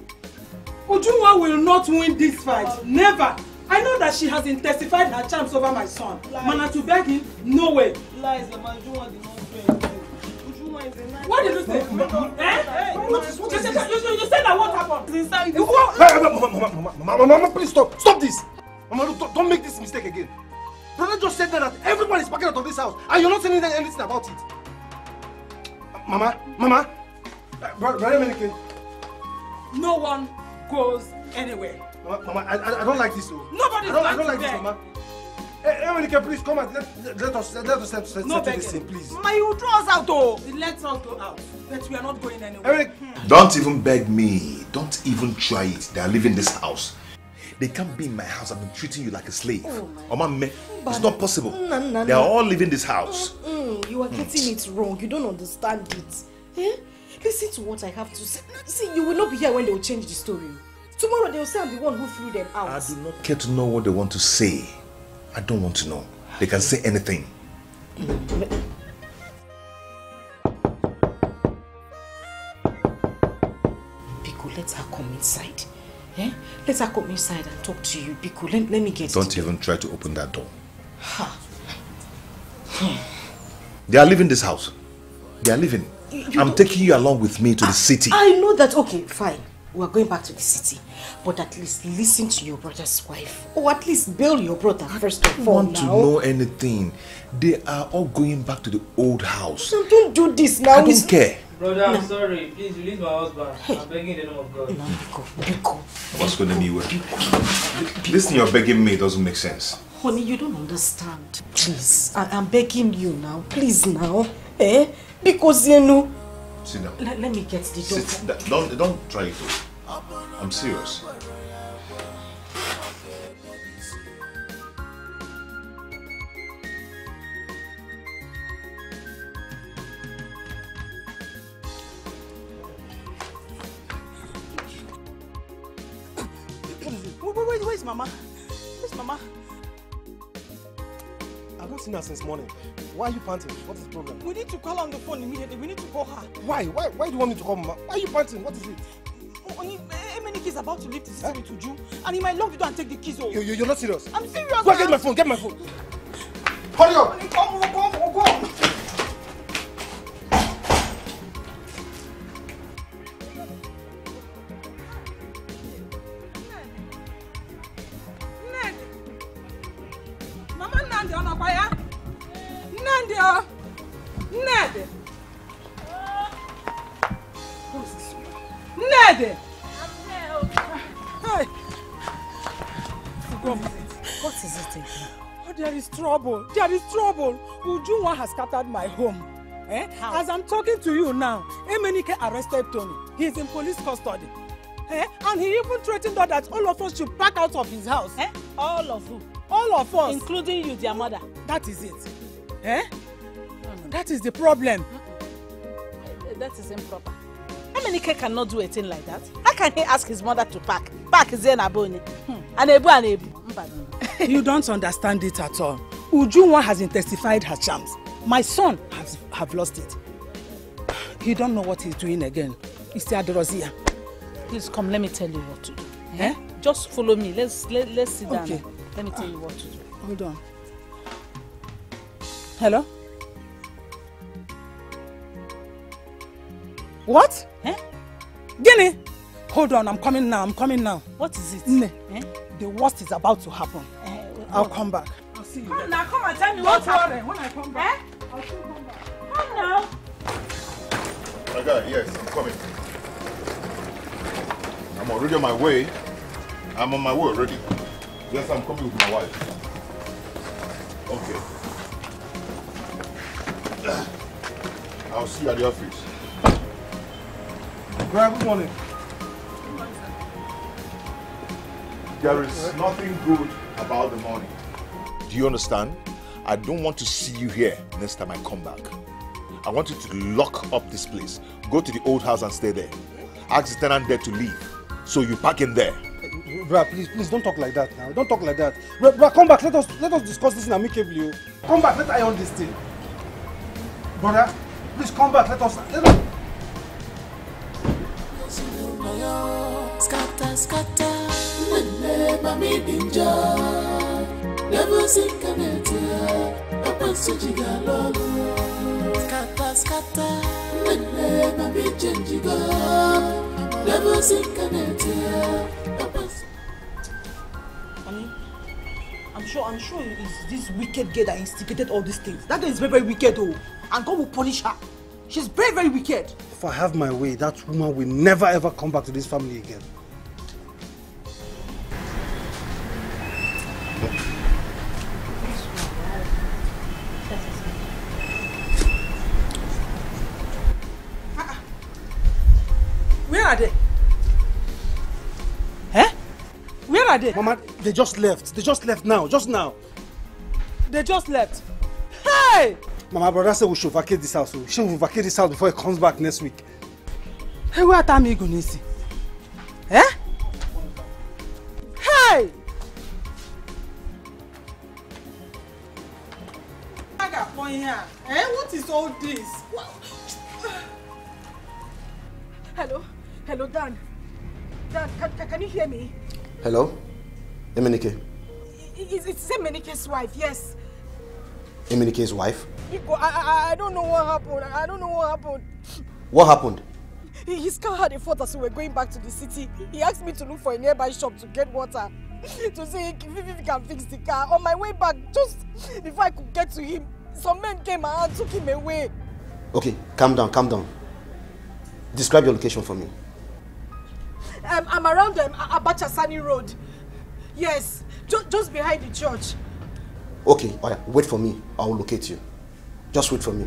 Ujunwa will not win this fight. Never! I know that she has intensified her charms over my son. Mana, to beg him? No way. Lies, Mama. Ujunwa did not beg you. Ujunwa is a nice... What did you say? Eh? What is this? You said that what happened? Please, sorry. Mama, please stop. Stop this. Mama, don't make this mistake again. Brother just said that everyone is packing out of this house and you're not saying anything about it. Mama. Brother Emenike. No one goes anywhere. Mama, I don't like this. Nobody. I don't like this, Mama. Emenike, please come and let us settle this thing, please. Mama, you draw us out, though. Let us go out. But we are not going anywhere. Don't even beg me. Don't even try it. They are leaving this house. They can't be in my house. I've been treating you like a slave. It's not possible. No. They are all leaving this house. You are getting it wrong. You don't understand it. Eh? Listen to what I have to say. See, you will not be here when they will change the story. Tomorrow they will say I'm the one who flew them out. I do not care to know what they want to say. I don't want to know. They can say anything. Biko, let her come inside. Eh? Let her come inside and talk to you, Biko. Let me get it. Don't even try to open that door. Ha. They are leaving this house. They are leaving. I'm taking you along with me to the city. I know that. Okay, fine. We are going back to the city. But at least listen to your brother's wife. Or at least bail your brother first of all. I don't want to know anything. They are all going back to the old house. So don't do this now. I don't care. Brother, I'm sorry. Please release my husband. I'm begging in the name of God. No, Biko. What's going to be with? Listen, you're begging me. It doesn't make sense. Honey, you don't understand. Please, I'm begging you now. Please now. Eh? Because you know. Sit down. Let me get the door. Sit down. Don't try it. I'm serious. Where's Mama? Where's Mama? I've not seen her since morning. Why are you panting? What's the problem? We need to call her on the phone immediately. We need to call her. Why? Why do you want me to call Mama? Why are you panting? What is it? Emenike is about to leave the city with Uju, and he might lock the door and take the keys off. You're not serious. I'm serious. Go get my phone. Get my phone. Hurry up. Go. There is trouble. Ujunwa has scattered my home. How? As I'm talking to you now, Emenike arrested Tony. He is in police custody. And he even threatened that all of us should pack out of his house. All of who? All of us. Including you, dear mother. That is it. That is the problem. That is improper. Emenike cannot do a thing like that. How can he ask his mother to pack? Pack is in Aboni. Anebu. You don't understand it at all. Ujunwa has intensified her charms. My son has lost it. He don't know what he's doing again. It's the Adrosia. Please come, let me tell you what to do. Just follow me. Let's sit down. Okay. Let me tell you what to do. Hold on. Hello? What? Guinea! Hold on, I'm coming now. What is it? The worst is about to happen. I'll come back. Come now, come and tell me what happened. When I come back, I'll still come back. Come now. My God, yes, I'm coming. I'm already on my way. I'm on my way already. Yes, I'm coming with my wife. Okay. I'll see you at the office. Good morning. There is nothing good about the morning. Do you understand? I don't want to see you here next time I come back. I want you to lock up this place. Go to the old house and stay there. Ask the tenant there to leave. So you pack in there. Bra, please don't talk like that now. Don't talk like that. Bra, come back. Let us discuss this in amicably. Come back. Let us iron this thing. Brother, please come back. Let us. Never sink a net, a passage alone. Scatter, scatter, never be changing. Never sink a net, a passage. Honey, I'm sure it is this wicked girl that instigated all these things. That girl is very, very wicked, though. And God will punish her. She's very, very wicked. If I have my way, that woman will never ever come back to this family again. Where are they? Mama, they just left. Just now. They just left. Hey! Mama, brother said we should vacate this house. We should vacate this house before he comes back next week. Hey, where are you going? Hey! I got one here. What is all this? Hello, Dan. Dan, can you hear me? Hello? Emenike? It's Emenike's wife, yes. Emenike's wife? I don't know what happened. What happened? His car had a fault as we were going back to the city. He asked me to look for a nearby shop to get water, to see if he can fix the car. On my way back, just before I could get to him, some men came and took him away. Okay, calm down. Describe your location for me. I'm around Abachasani Road. Yes, just behind the church. Okay, all right, wait for me. I will locate you. Just wait for me.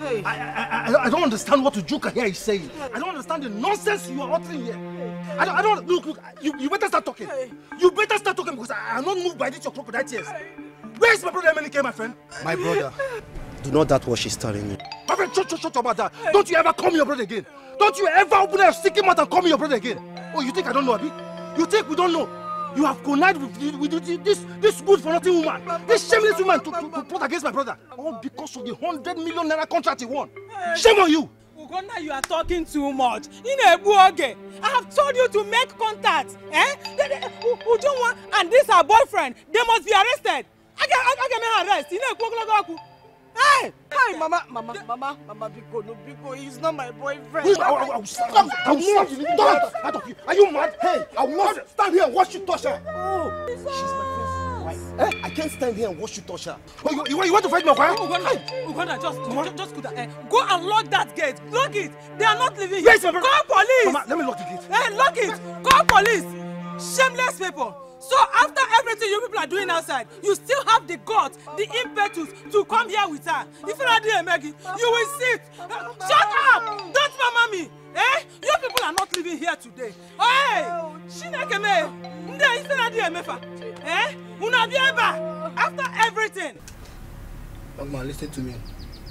Hey. I don't understand what Ujuka here is saying. Hey. I don't understand the nonsense you are uttering here. Hey. I don't look. You better start talking. Hey. You better start talking because I am not moved by this your crocodile tears. Hey. Where is my brother Emenike, my friend? My brother. Do not that what she's telling you. My friend, shut about that. Don't you ever call me your brother again. Don't you ever open up, stick him out and call me your brother again. Oh, you think I don't know, Abi? You think we don't know? You have connived with this good-for-nothing woman, this shameless woman to plot against my brother. All because of the 100 million naira contract he won. Shame on you! Ogonna, you are talking too much. In a buoge, I have told you to make contact. Eh? Ujunwa and this her boyfriend, they must be arrested. I can make arrest. Hey! Hey, Mama, Biko, he's not my boyfriend. I will stand out of you. Are you mad? Hey, I will not stand here and watch you touch her. Oh, she's my first wife. Eh? I can't stand here and watch you touch her. Oh, you want to fight my wife? Ogonna, just go and lock that gate. Lock it. They are not leaving here. Call police. Mama, let me lock the gate. Hey, lock it. Call police. Shameless people. So after everything you people are doing outside, you still have the guts, the impetus to come here with her. If you are doing Emenike, you will sit. Shut up! Don't mama me! Eh? You people are not living here today. Hey! Ginika me! Nde if you are doing Emenike, eh? Una bieba! After everything. Mama, listen to me.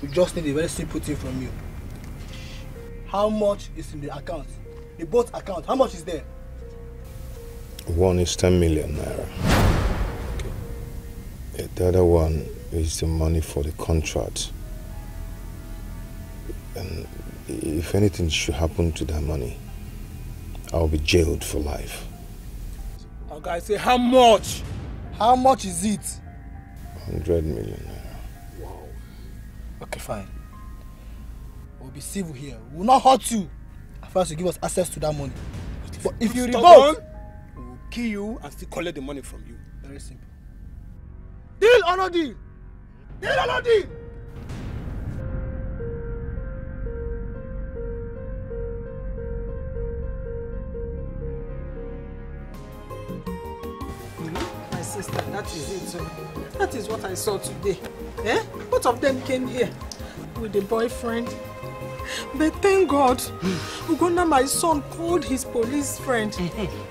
We just need a very simple thing from you. How much is in the account? The both account. How much is there? One is 10 million naira. Okay. The other one is the money for the contract. And if anything should happen to that money, I'll be jailed for life. Okay, I say how much? How much is it? 100 million naira. Wow. Okay, fine. We'll be civil here. We'll not hurt you. First, you give us access to that money. But if you revolt, kill you and still collect the money from you. Very simple. Deal or no deal? Deal or no deal? My sister, that is it. That is what I saw today. Eh? Both of them came here with a boyfriend. But thank God, Ogonna, my son, called his police friend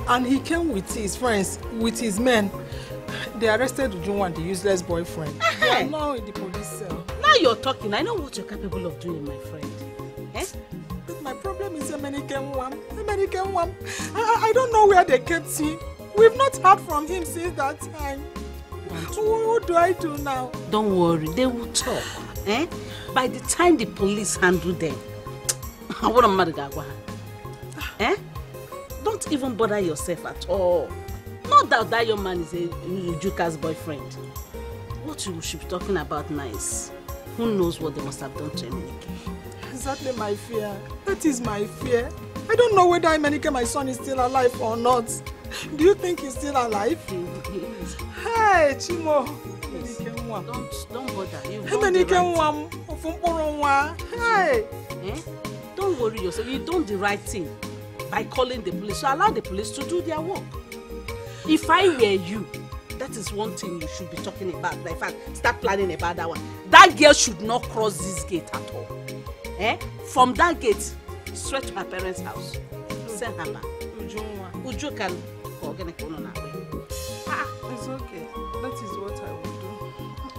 and he came with his friends, with his men. They arrested Ujunwa, the useless boyfriend. They are now in the police cell. Now you're talking. I know what you're capable of doing, my friend. Eh? But my problem is American one. I don't know where they kept him. We've not heard from him since that time. What do I do now? Don't worry, they will talk. Eh? By the time the police handle them, eh? Don't even bother yourself at all. Not that that young man is a Ujuka's boyfriend. What you should be talking about now is who knows what they must have done to Emenike. Exactly my fear. That is my fear. I don't know whether Emenike, my son, is still alive or not. Do you think he's still alive? Hey, Chimo. Yes. Don't bother. Don't worry yourself. You've done the right thing by calling the police. So allow the police to do their work. If I were you, that is one thing you should be talking about. In fact, start planning about that one. That girl should not cross this gate at all. Eh? From that gate, straight to her parents' house. Send her back. Uju can it's okay. That is what I want.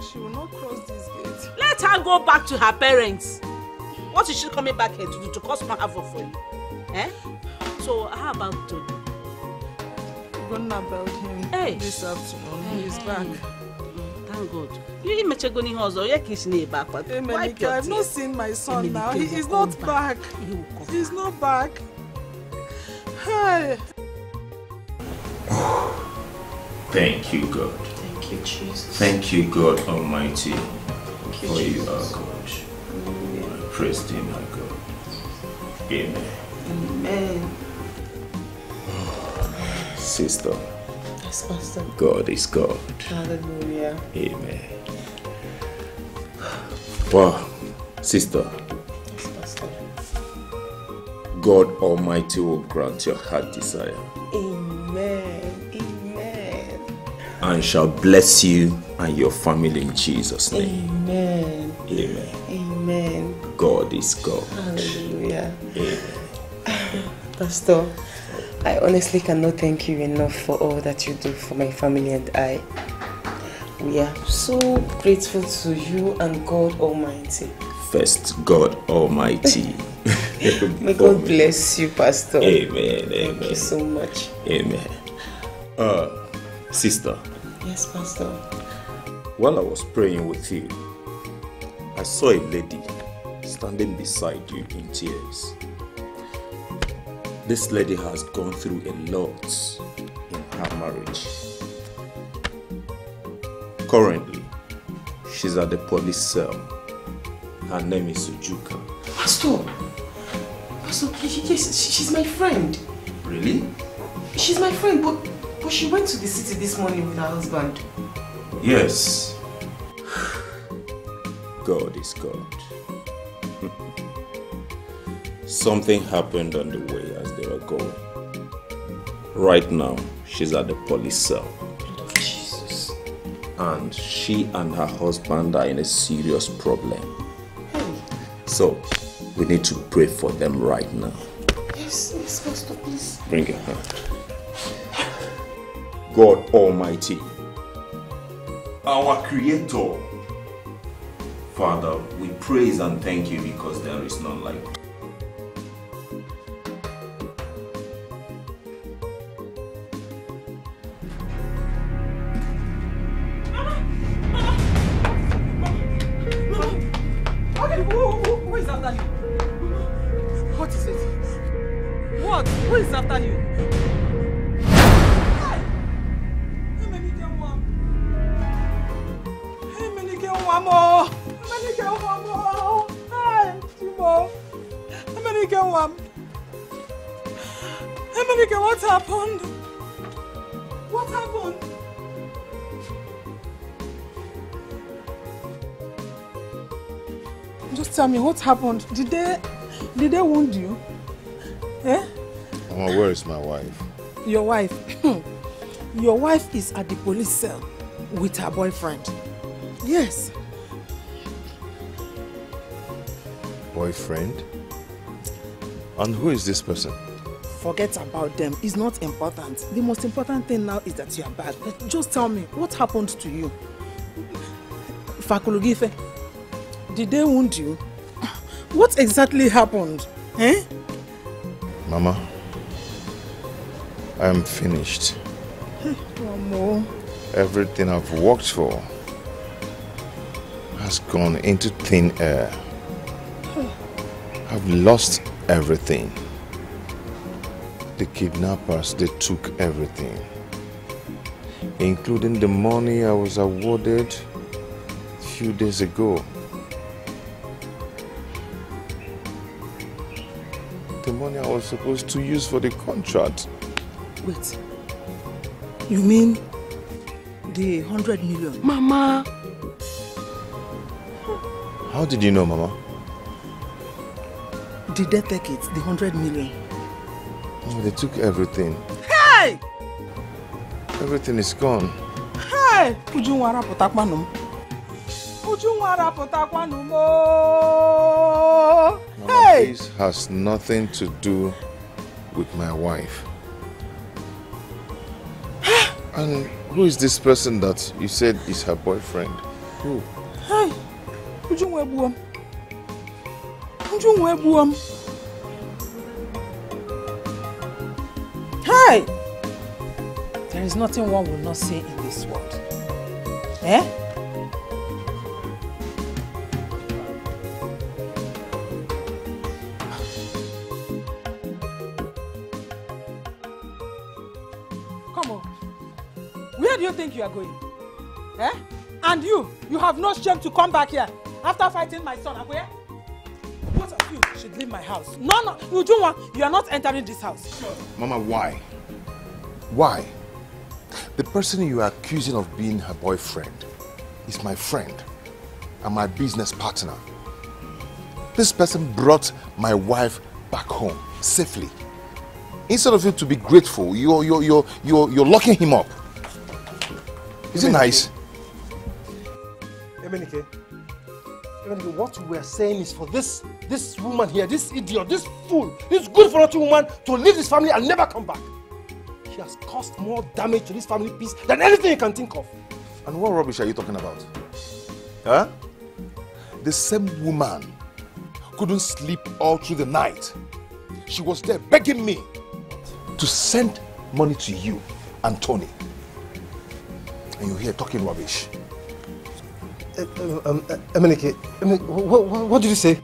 She will not cross this gate. Let her go back to her parents. What is she coming back here to do? To cause more havoc for you? Eh? So, how about Tony? Ogonna bailed him this afternoon. He is back. Thank God. You meche go ni hozo. You kiss ni back. Emenike, I've not seen my son now. He is not back. He is not back. Hey. Thank you, God. Thank you, Jesus. Thank you, God Almighty, for you are God. Amen. Praise thee, my God. Amen. Amen. Sister. Yes, Pastor. God is God. Hallelujah. Amen. Wow, sister. Yes, Pastor. God Almighty will grant your heart desire. Amen. And shall bless you and your family in Jesus' name. Amen. Amen. Amen. God is God. Hallelujah. Amen. Pastor, I honestly cannot thank you enough for all that you do for my family and I. We are so grateful to you and God Almighty. First, God Almighty. May God bless you, Pastor. Amen. Amen. Thank you so much. Amen. Sister. Yes, Pastor. While I was praying with you, I saw a lady standing beside you in tears. This lady has gone through a lot in her marriage. Currently, she's at the police cell. Her name is Ujuka. Pastor! Pastor, yes, she's my friend. Really? She's my friend, but she went to the city this morning with her husband. Yes. God is God. Something happened on the way as they were going. Right now, she's at the police cell. Oh, Jesus. And she and her husband are in a serious problem. Hey. So, we need to pray for them right now. Yes, yes, Pastor, please. Bring it her. God Almighty, our Creator, Father, we praise and thank you because there is none like you. What happened? Did they wound you? Eh? Mama, where is my wife? Your wife? Your wife is at the police cell with her boyfriend. Yes. Boyfriend? And who is this person? Forget about them. It's not important. The most important thing now is that you are bad. Just tell me, what happened to you? Fakulugife, did they wound you? What exactly happened? Eh? Mama, I am finished. Mama. Everything I've worked for has gone into thin air. I've lost everything. The kidnappers, they took everything, including the money I was awarded a few days ago. The money I was supposed to use for the contract. Wait. You mean the 100 million? Mama! How did you know, Mama? Did they take it, the 100 million? Oh, they took everything. Hey! Everything is gone. Hey! Mama, hey. This has nothing to do with my wife. And who is this person that you said is her boyfriend? Who? Hey. Hey! There is nothing one will not say in this world. Eh? You are going, eh? And you have no shame to come back here after fighting my son. Where? Both of you should leave my house. No, Ujunwa, you are not entering this house. Sure. Mama, why? Why? The person you are accusing of being her boyfriend is my friend and my business partner. This person brought my wife back home safely. Instead of you to be grateful, you're locking him up. Is it nice? Emenike, what we are saying is for this woman here, this idiot, this fool, this good-for-nothing woman to leave this family and never come back. She has caused more damage to this family peace than anything you can think of. And what rubbish are you talking about? Huh? The same woman couldn't sleep all through the night. She was there begging me to send money to you and Tony. and you're here talking rubbish. Emenike, what did you say?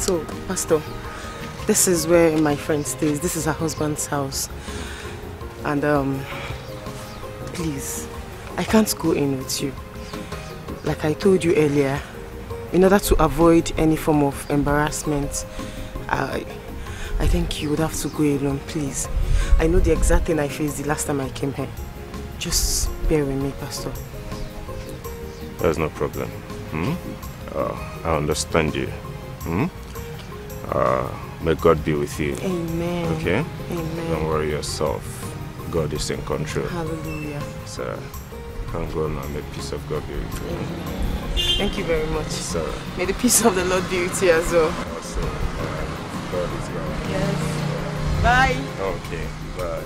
So, Pastor, this is where my friend stays. This is her husband's house. And, please, I can't go in with you. Like I told you earlier, in order to avoid any form of embarrassment, I think you would have to go alone, please. I know the exact thing I faced the last time I came here. Just bear with me, Pastor. There's no problem. I understand you. May God be with you. Amen. Okay? Amen. Don't worry yourself. God is in control. Hallelujah. So, you can go now. May the peace of God be with you. Amen. Thank you very much. Sarah. May the peace of the Lord be with you as well. Also, God is well. Yes. Bye. Okay, bye.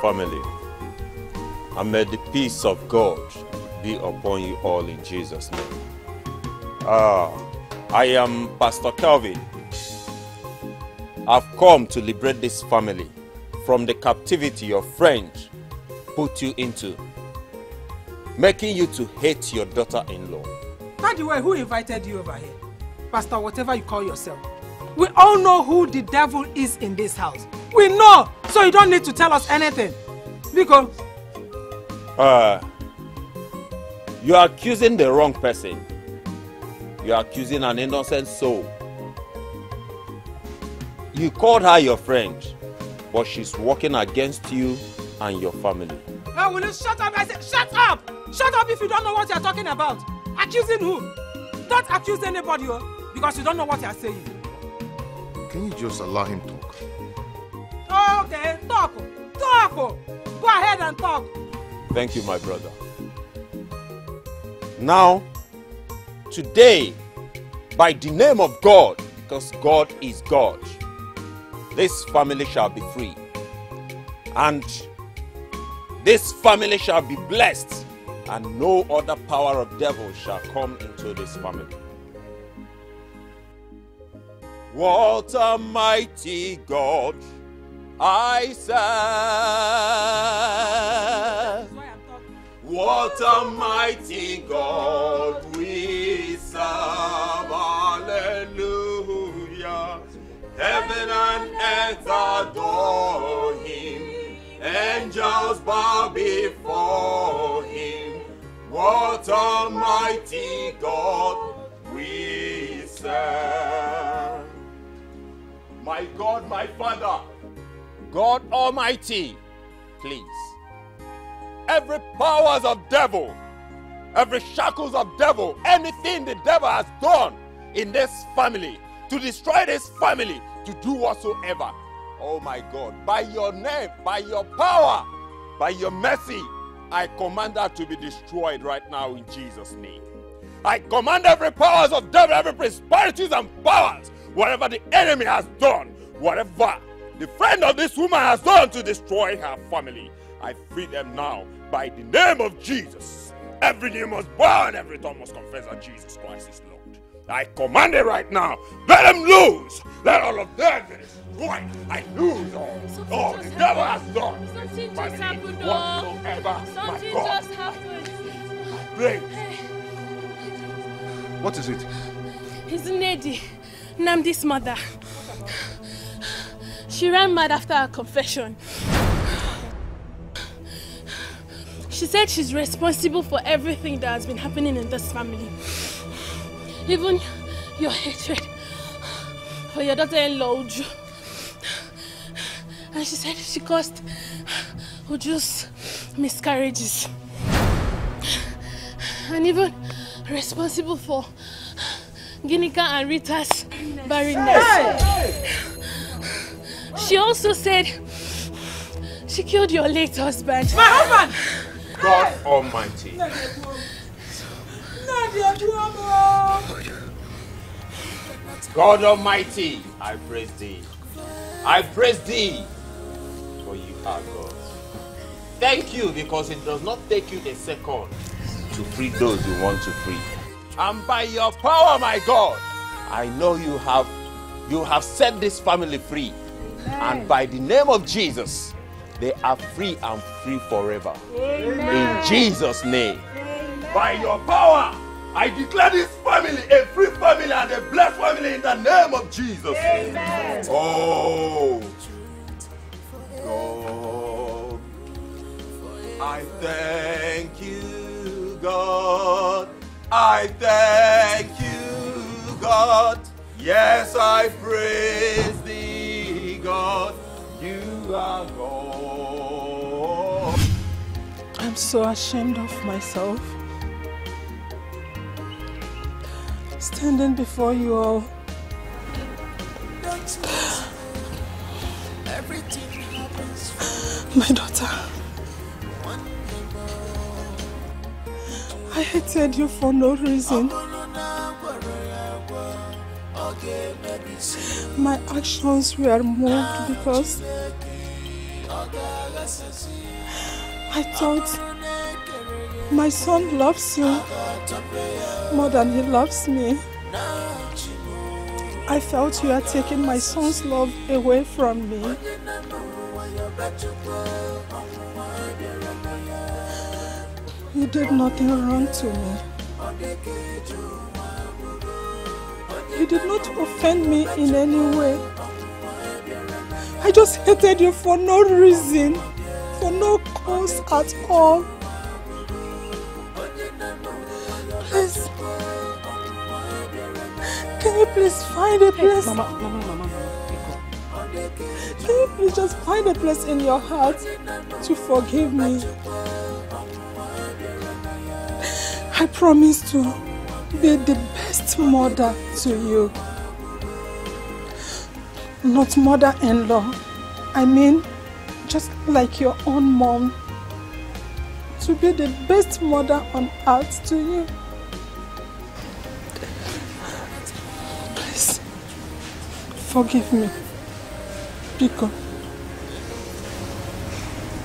Family, and may the peace of God be upon you all in Jesus' name. I am Pastor Kelvin. I've come to liberate this family from the captivity your friend put you into, making you to hate your daughter-in-law. By the way, who invited you over here? Pastor, whatever you call yourself. We all know who the devil is in this house. We know, so you don't need to tell us anything. Because you are accusing the wrong person. You are accusing an innocent soul. You called her your friend, but she's working against you and your family. Now, will you shut up? I said, shut up! Shut up if you don't know what you're talking about. Accusing who? Don't accuse anybody, because you don't know what you're saying. Can you just allow him to talk? Okay, talk. Go ahead and talk. Thank you, my brother. Now, today, by the name of God, because God is God, this family shall be free. And this family shall be blessed, and no other power of devil shall come into this family. What a mighty God I serve. What a mighty God we serve. Hallelujah. Heaven and earth adore him. Angels bow before him. What a mighty God we serve. My God, my Father, God Almighty, please, every powers of devil, every shackles of devil, anything the devil has done in this family, to destroy this family, to do whatsoever. Oh my God, by your name, by your power, by your mercy, I command that to be destroyed right now in Jesus' name. I command every powers of devil, every prosperities and powers, whatever the enemy has done, whatever the friend of this woman has done to destroy her family, I free them now by the name of Jesus. Every knee must bow and every tongue must confess that Jesus Christ is Lord. I command it right now. Let them lose. Let all of them be destroyed. I lose all. All the devil has done. Something just happened. Something just happened. Pray. What is it? It's Nnedi, Namdi's mother. She ran mad after her confession. She said she's responsible for everything that has been happening in this family. Even your hatred for your daughter-in-law, Uju. And she said she caused Uju's miscarriages. and even responsible for Ginika and Rita's barrenness. Hey! She also said she killed your late husband. My husband! God hey! Almighty. God Almighty, I praise thee. I praise thee, for you are God. Thank you, because it does not take you a second to free those you want to free. And by your power, my God, I know you have set this family free. Amen. And by the name of Jesus, they are free and free forever. Amen. In Jesus' name. Amen. By your power, I declare this family a free family and a blessed family in the name of Jesus. Amen. Oh, God, I thank you, God. I thank you, God. Yes, I praise thee, God. You are God. I'm so ashamed of myself. Standing before you all. Everything happens for my daughter. I hated you for no reason. My actions were moved because I thought my son loves you more than he loves me. I felt you are taking my son's love away from me. You did nothing wrong to me. You did not offend me in any way. I just hated you for no reason, for no cause at all. Please, can you please find a place? Hey, Mama, can you please just find a place in your heart to forgive me? I promise to be the best mother to you. Not mother-in-law. I mean, just like your own mom. To be the best mother on earth to you. Forgive me, Pico.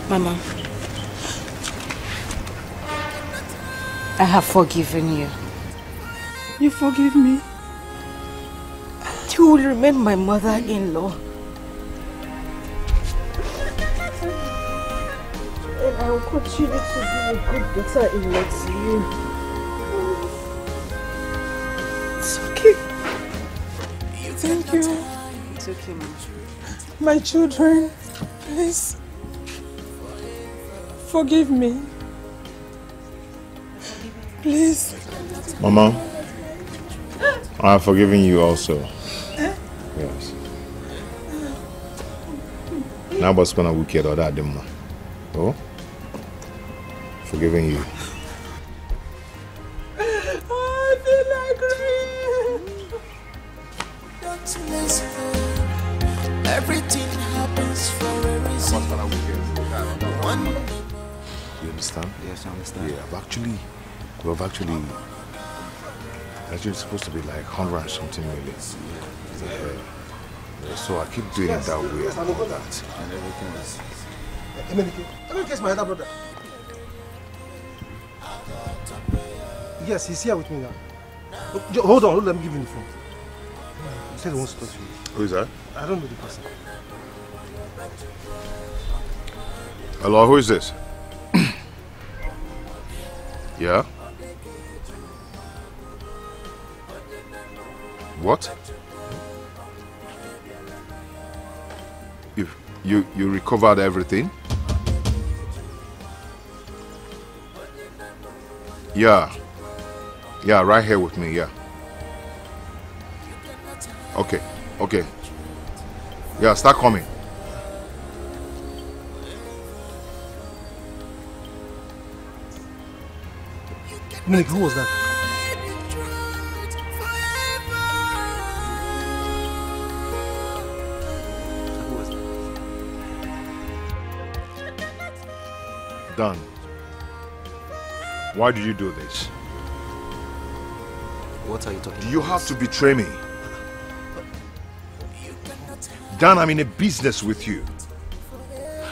Mama, I have forgiven you. You forgive me? You will remain my mother-in-law. And I will continue to be a good daughter-in-law to you. It's okay. Thank you. Okay, my children, please forgive me. Please. Mama, I have forgiven you also. Yes. Now what's gonna wicked or that them? Oh, forgiving you. Everything happens for a reason. You understand? Yes, I understand. Yeah, actually supposed to be like 100 and something million. Yeah. So I keep doing it that way and all that. And everything is. Emenike is my other brother. Yes, he's here with me now. Hold on, let me give him the phone. He said he wants to talk to you. Who is that? I don't know the person. Hello, who is this? Yeah? What? You recovered everything? Yeah. Yeah, right here with me, yeah. Okay. Okay. Yeah, start coming. Emenike, who was that? Dan, why do you do this? What are you talking about? You have to betray me. Dan, I'm in a business with you.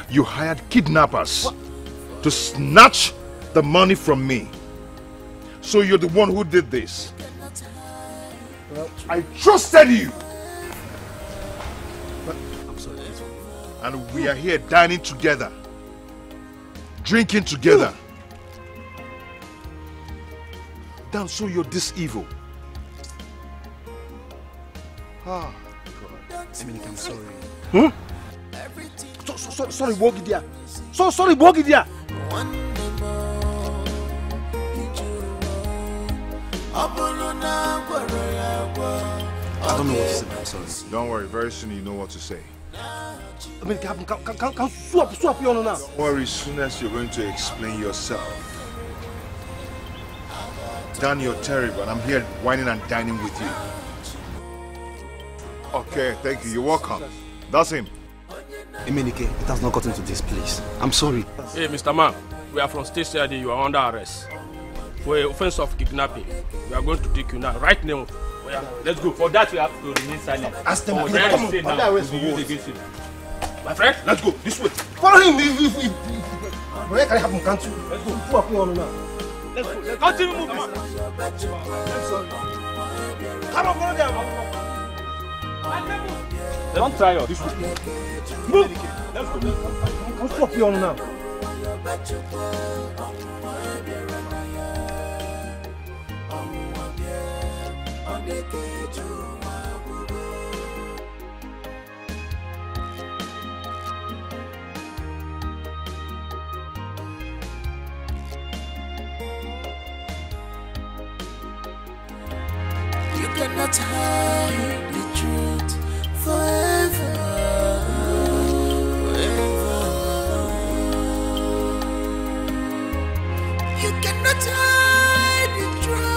You hired kidnappers to snatch the money from me. So you're the one who did this. I trusted you. I'm sorry. And we are here dining together. Drinking together. Dan, so you're this evil. Ah, God. Emenike, I'm sorry. Huh? Sorry, Bogidia. Sorry, Bogidia. I don't know what to say. I'm sorry. Don't worry. Very soon you know what to say. I mean, can swap you on now. Don't worry, as soon as you're going to explain yourself. Dan, you're terrible, and I'm here whining and dining with you. Okay, thank you. You're welcome. That's him. Emenike, it has not gotten to this place. I'm sorry. Hey, Mr. Man, we are from State CID. You are under arrest for an offense of kidnapping. We are going to take you now, right now. Yeah, let's go. For that, we have to remain silent. Ask them. My friend, let's go. This way. Follow him. Where can I have him? Can't you? Let's go. Let's go. Let's go. Move. Come on, go there. Don't try out. This way. Move. Let's go. Come swap you on now. You cannot hide the truth forever, forever. You cannot hide the truth.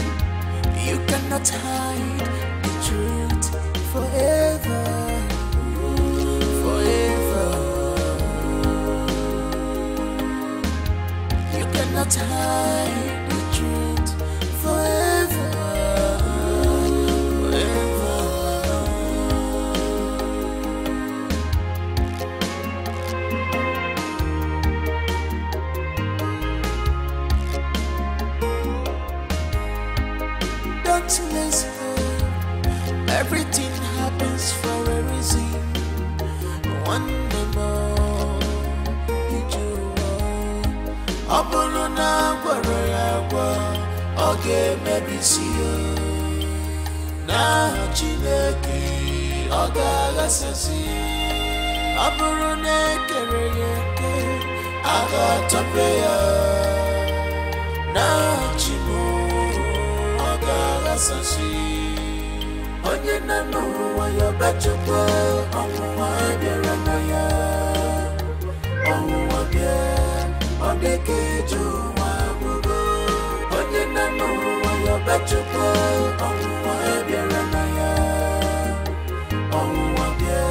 Hide the truth forever, forever. You cannot hide the truth forever, forever. Don't miss. Everything happens for a reason. One day more, Ujunwa. Ogonna warrior, okay, baby, see you. Now, Ginika, Ogonna see. Ogonna carry, I got to pay. Now, Ginika, Ogonna see. Onye na n'ụwa ya bachukwa ọnwụwa bịara na ya ọnwụwa bịa ọ dịka ịjụ nwa agbụgbọ onye na n'ụwa ya bachukwa ọnwụwa bịara na ya ọnwụwa bịa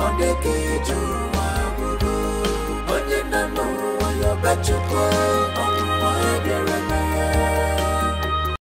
ọ dịka ịjụ nwa agbụgbọ onye na n'ụwa ya bachukwa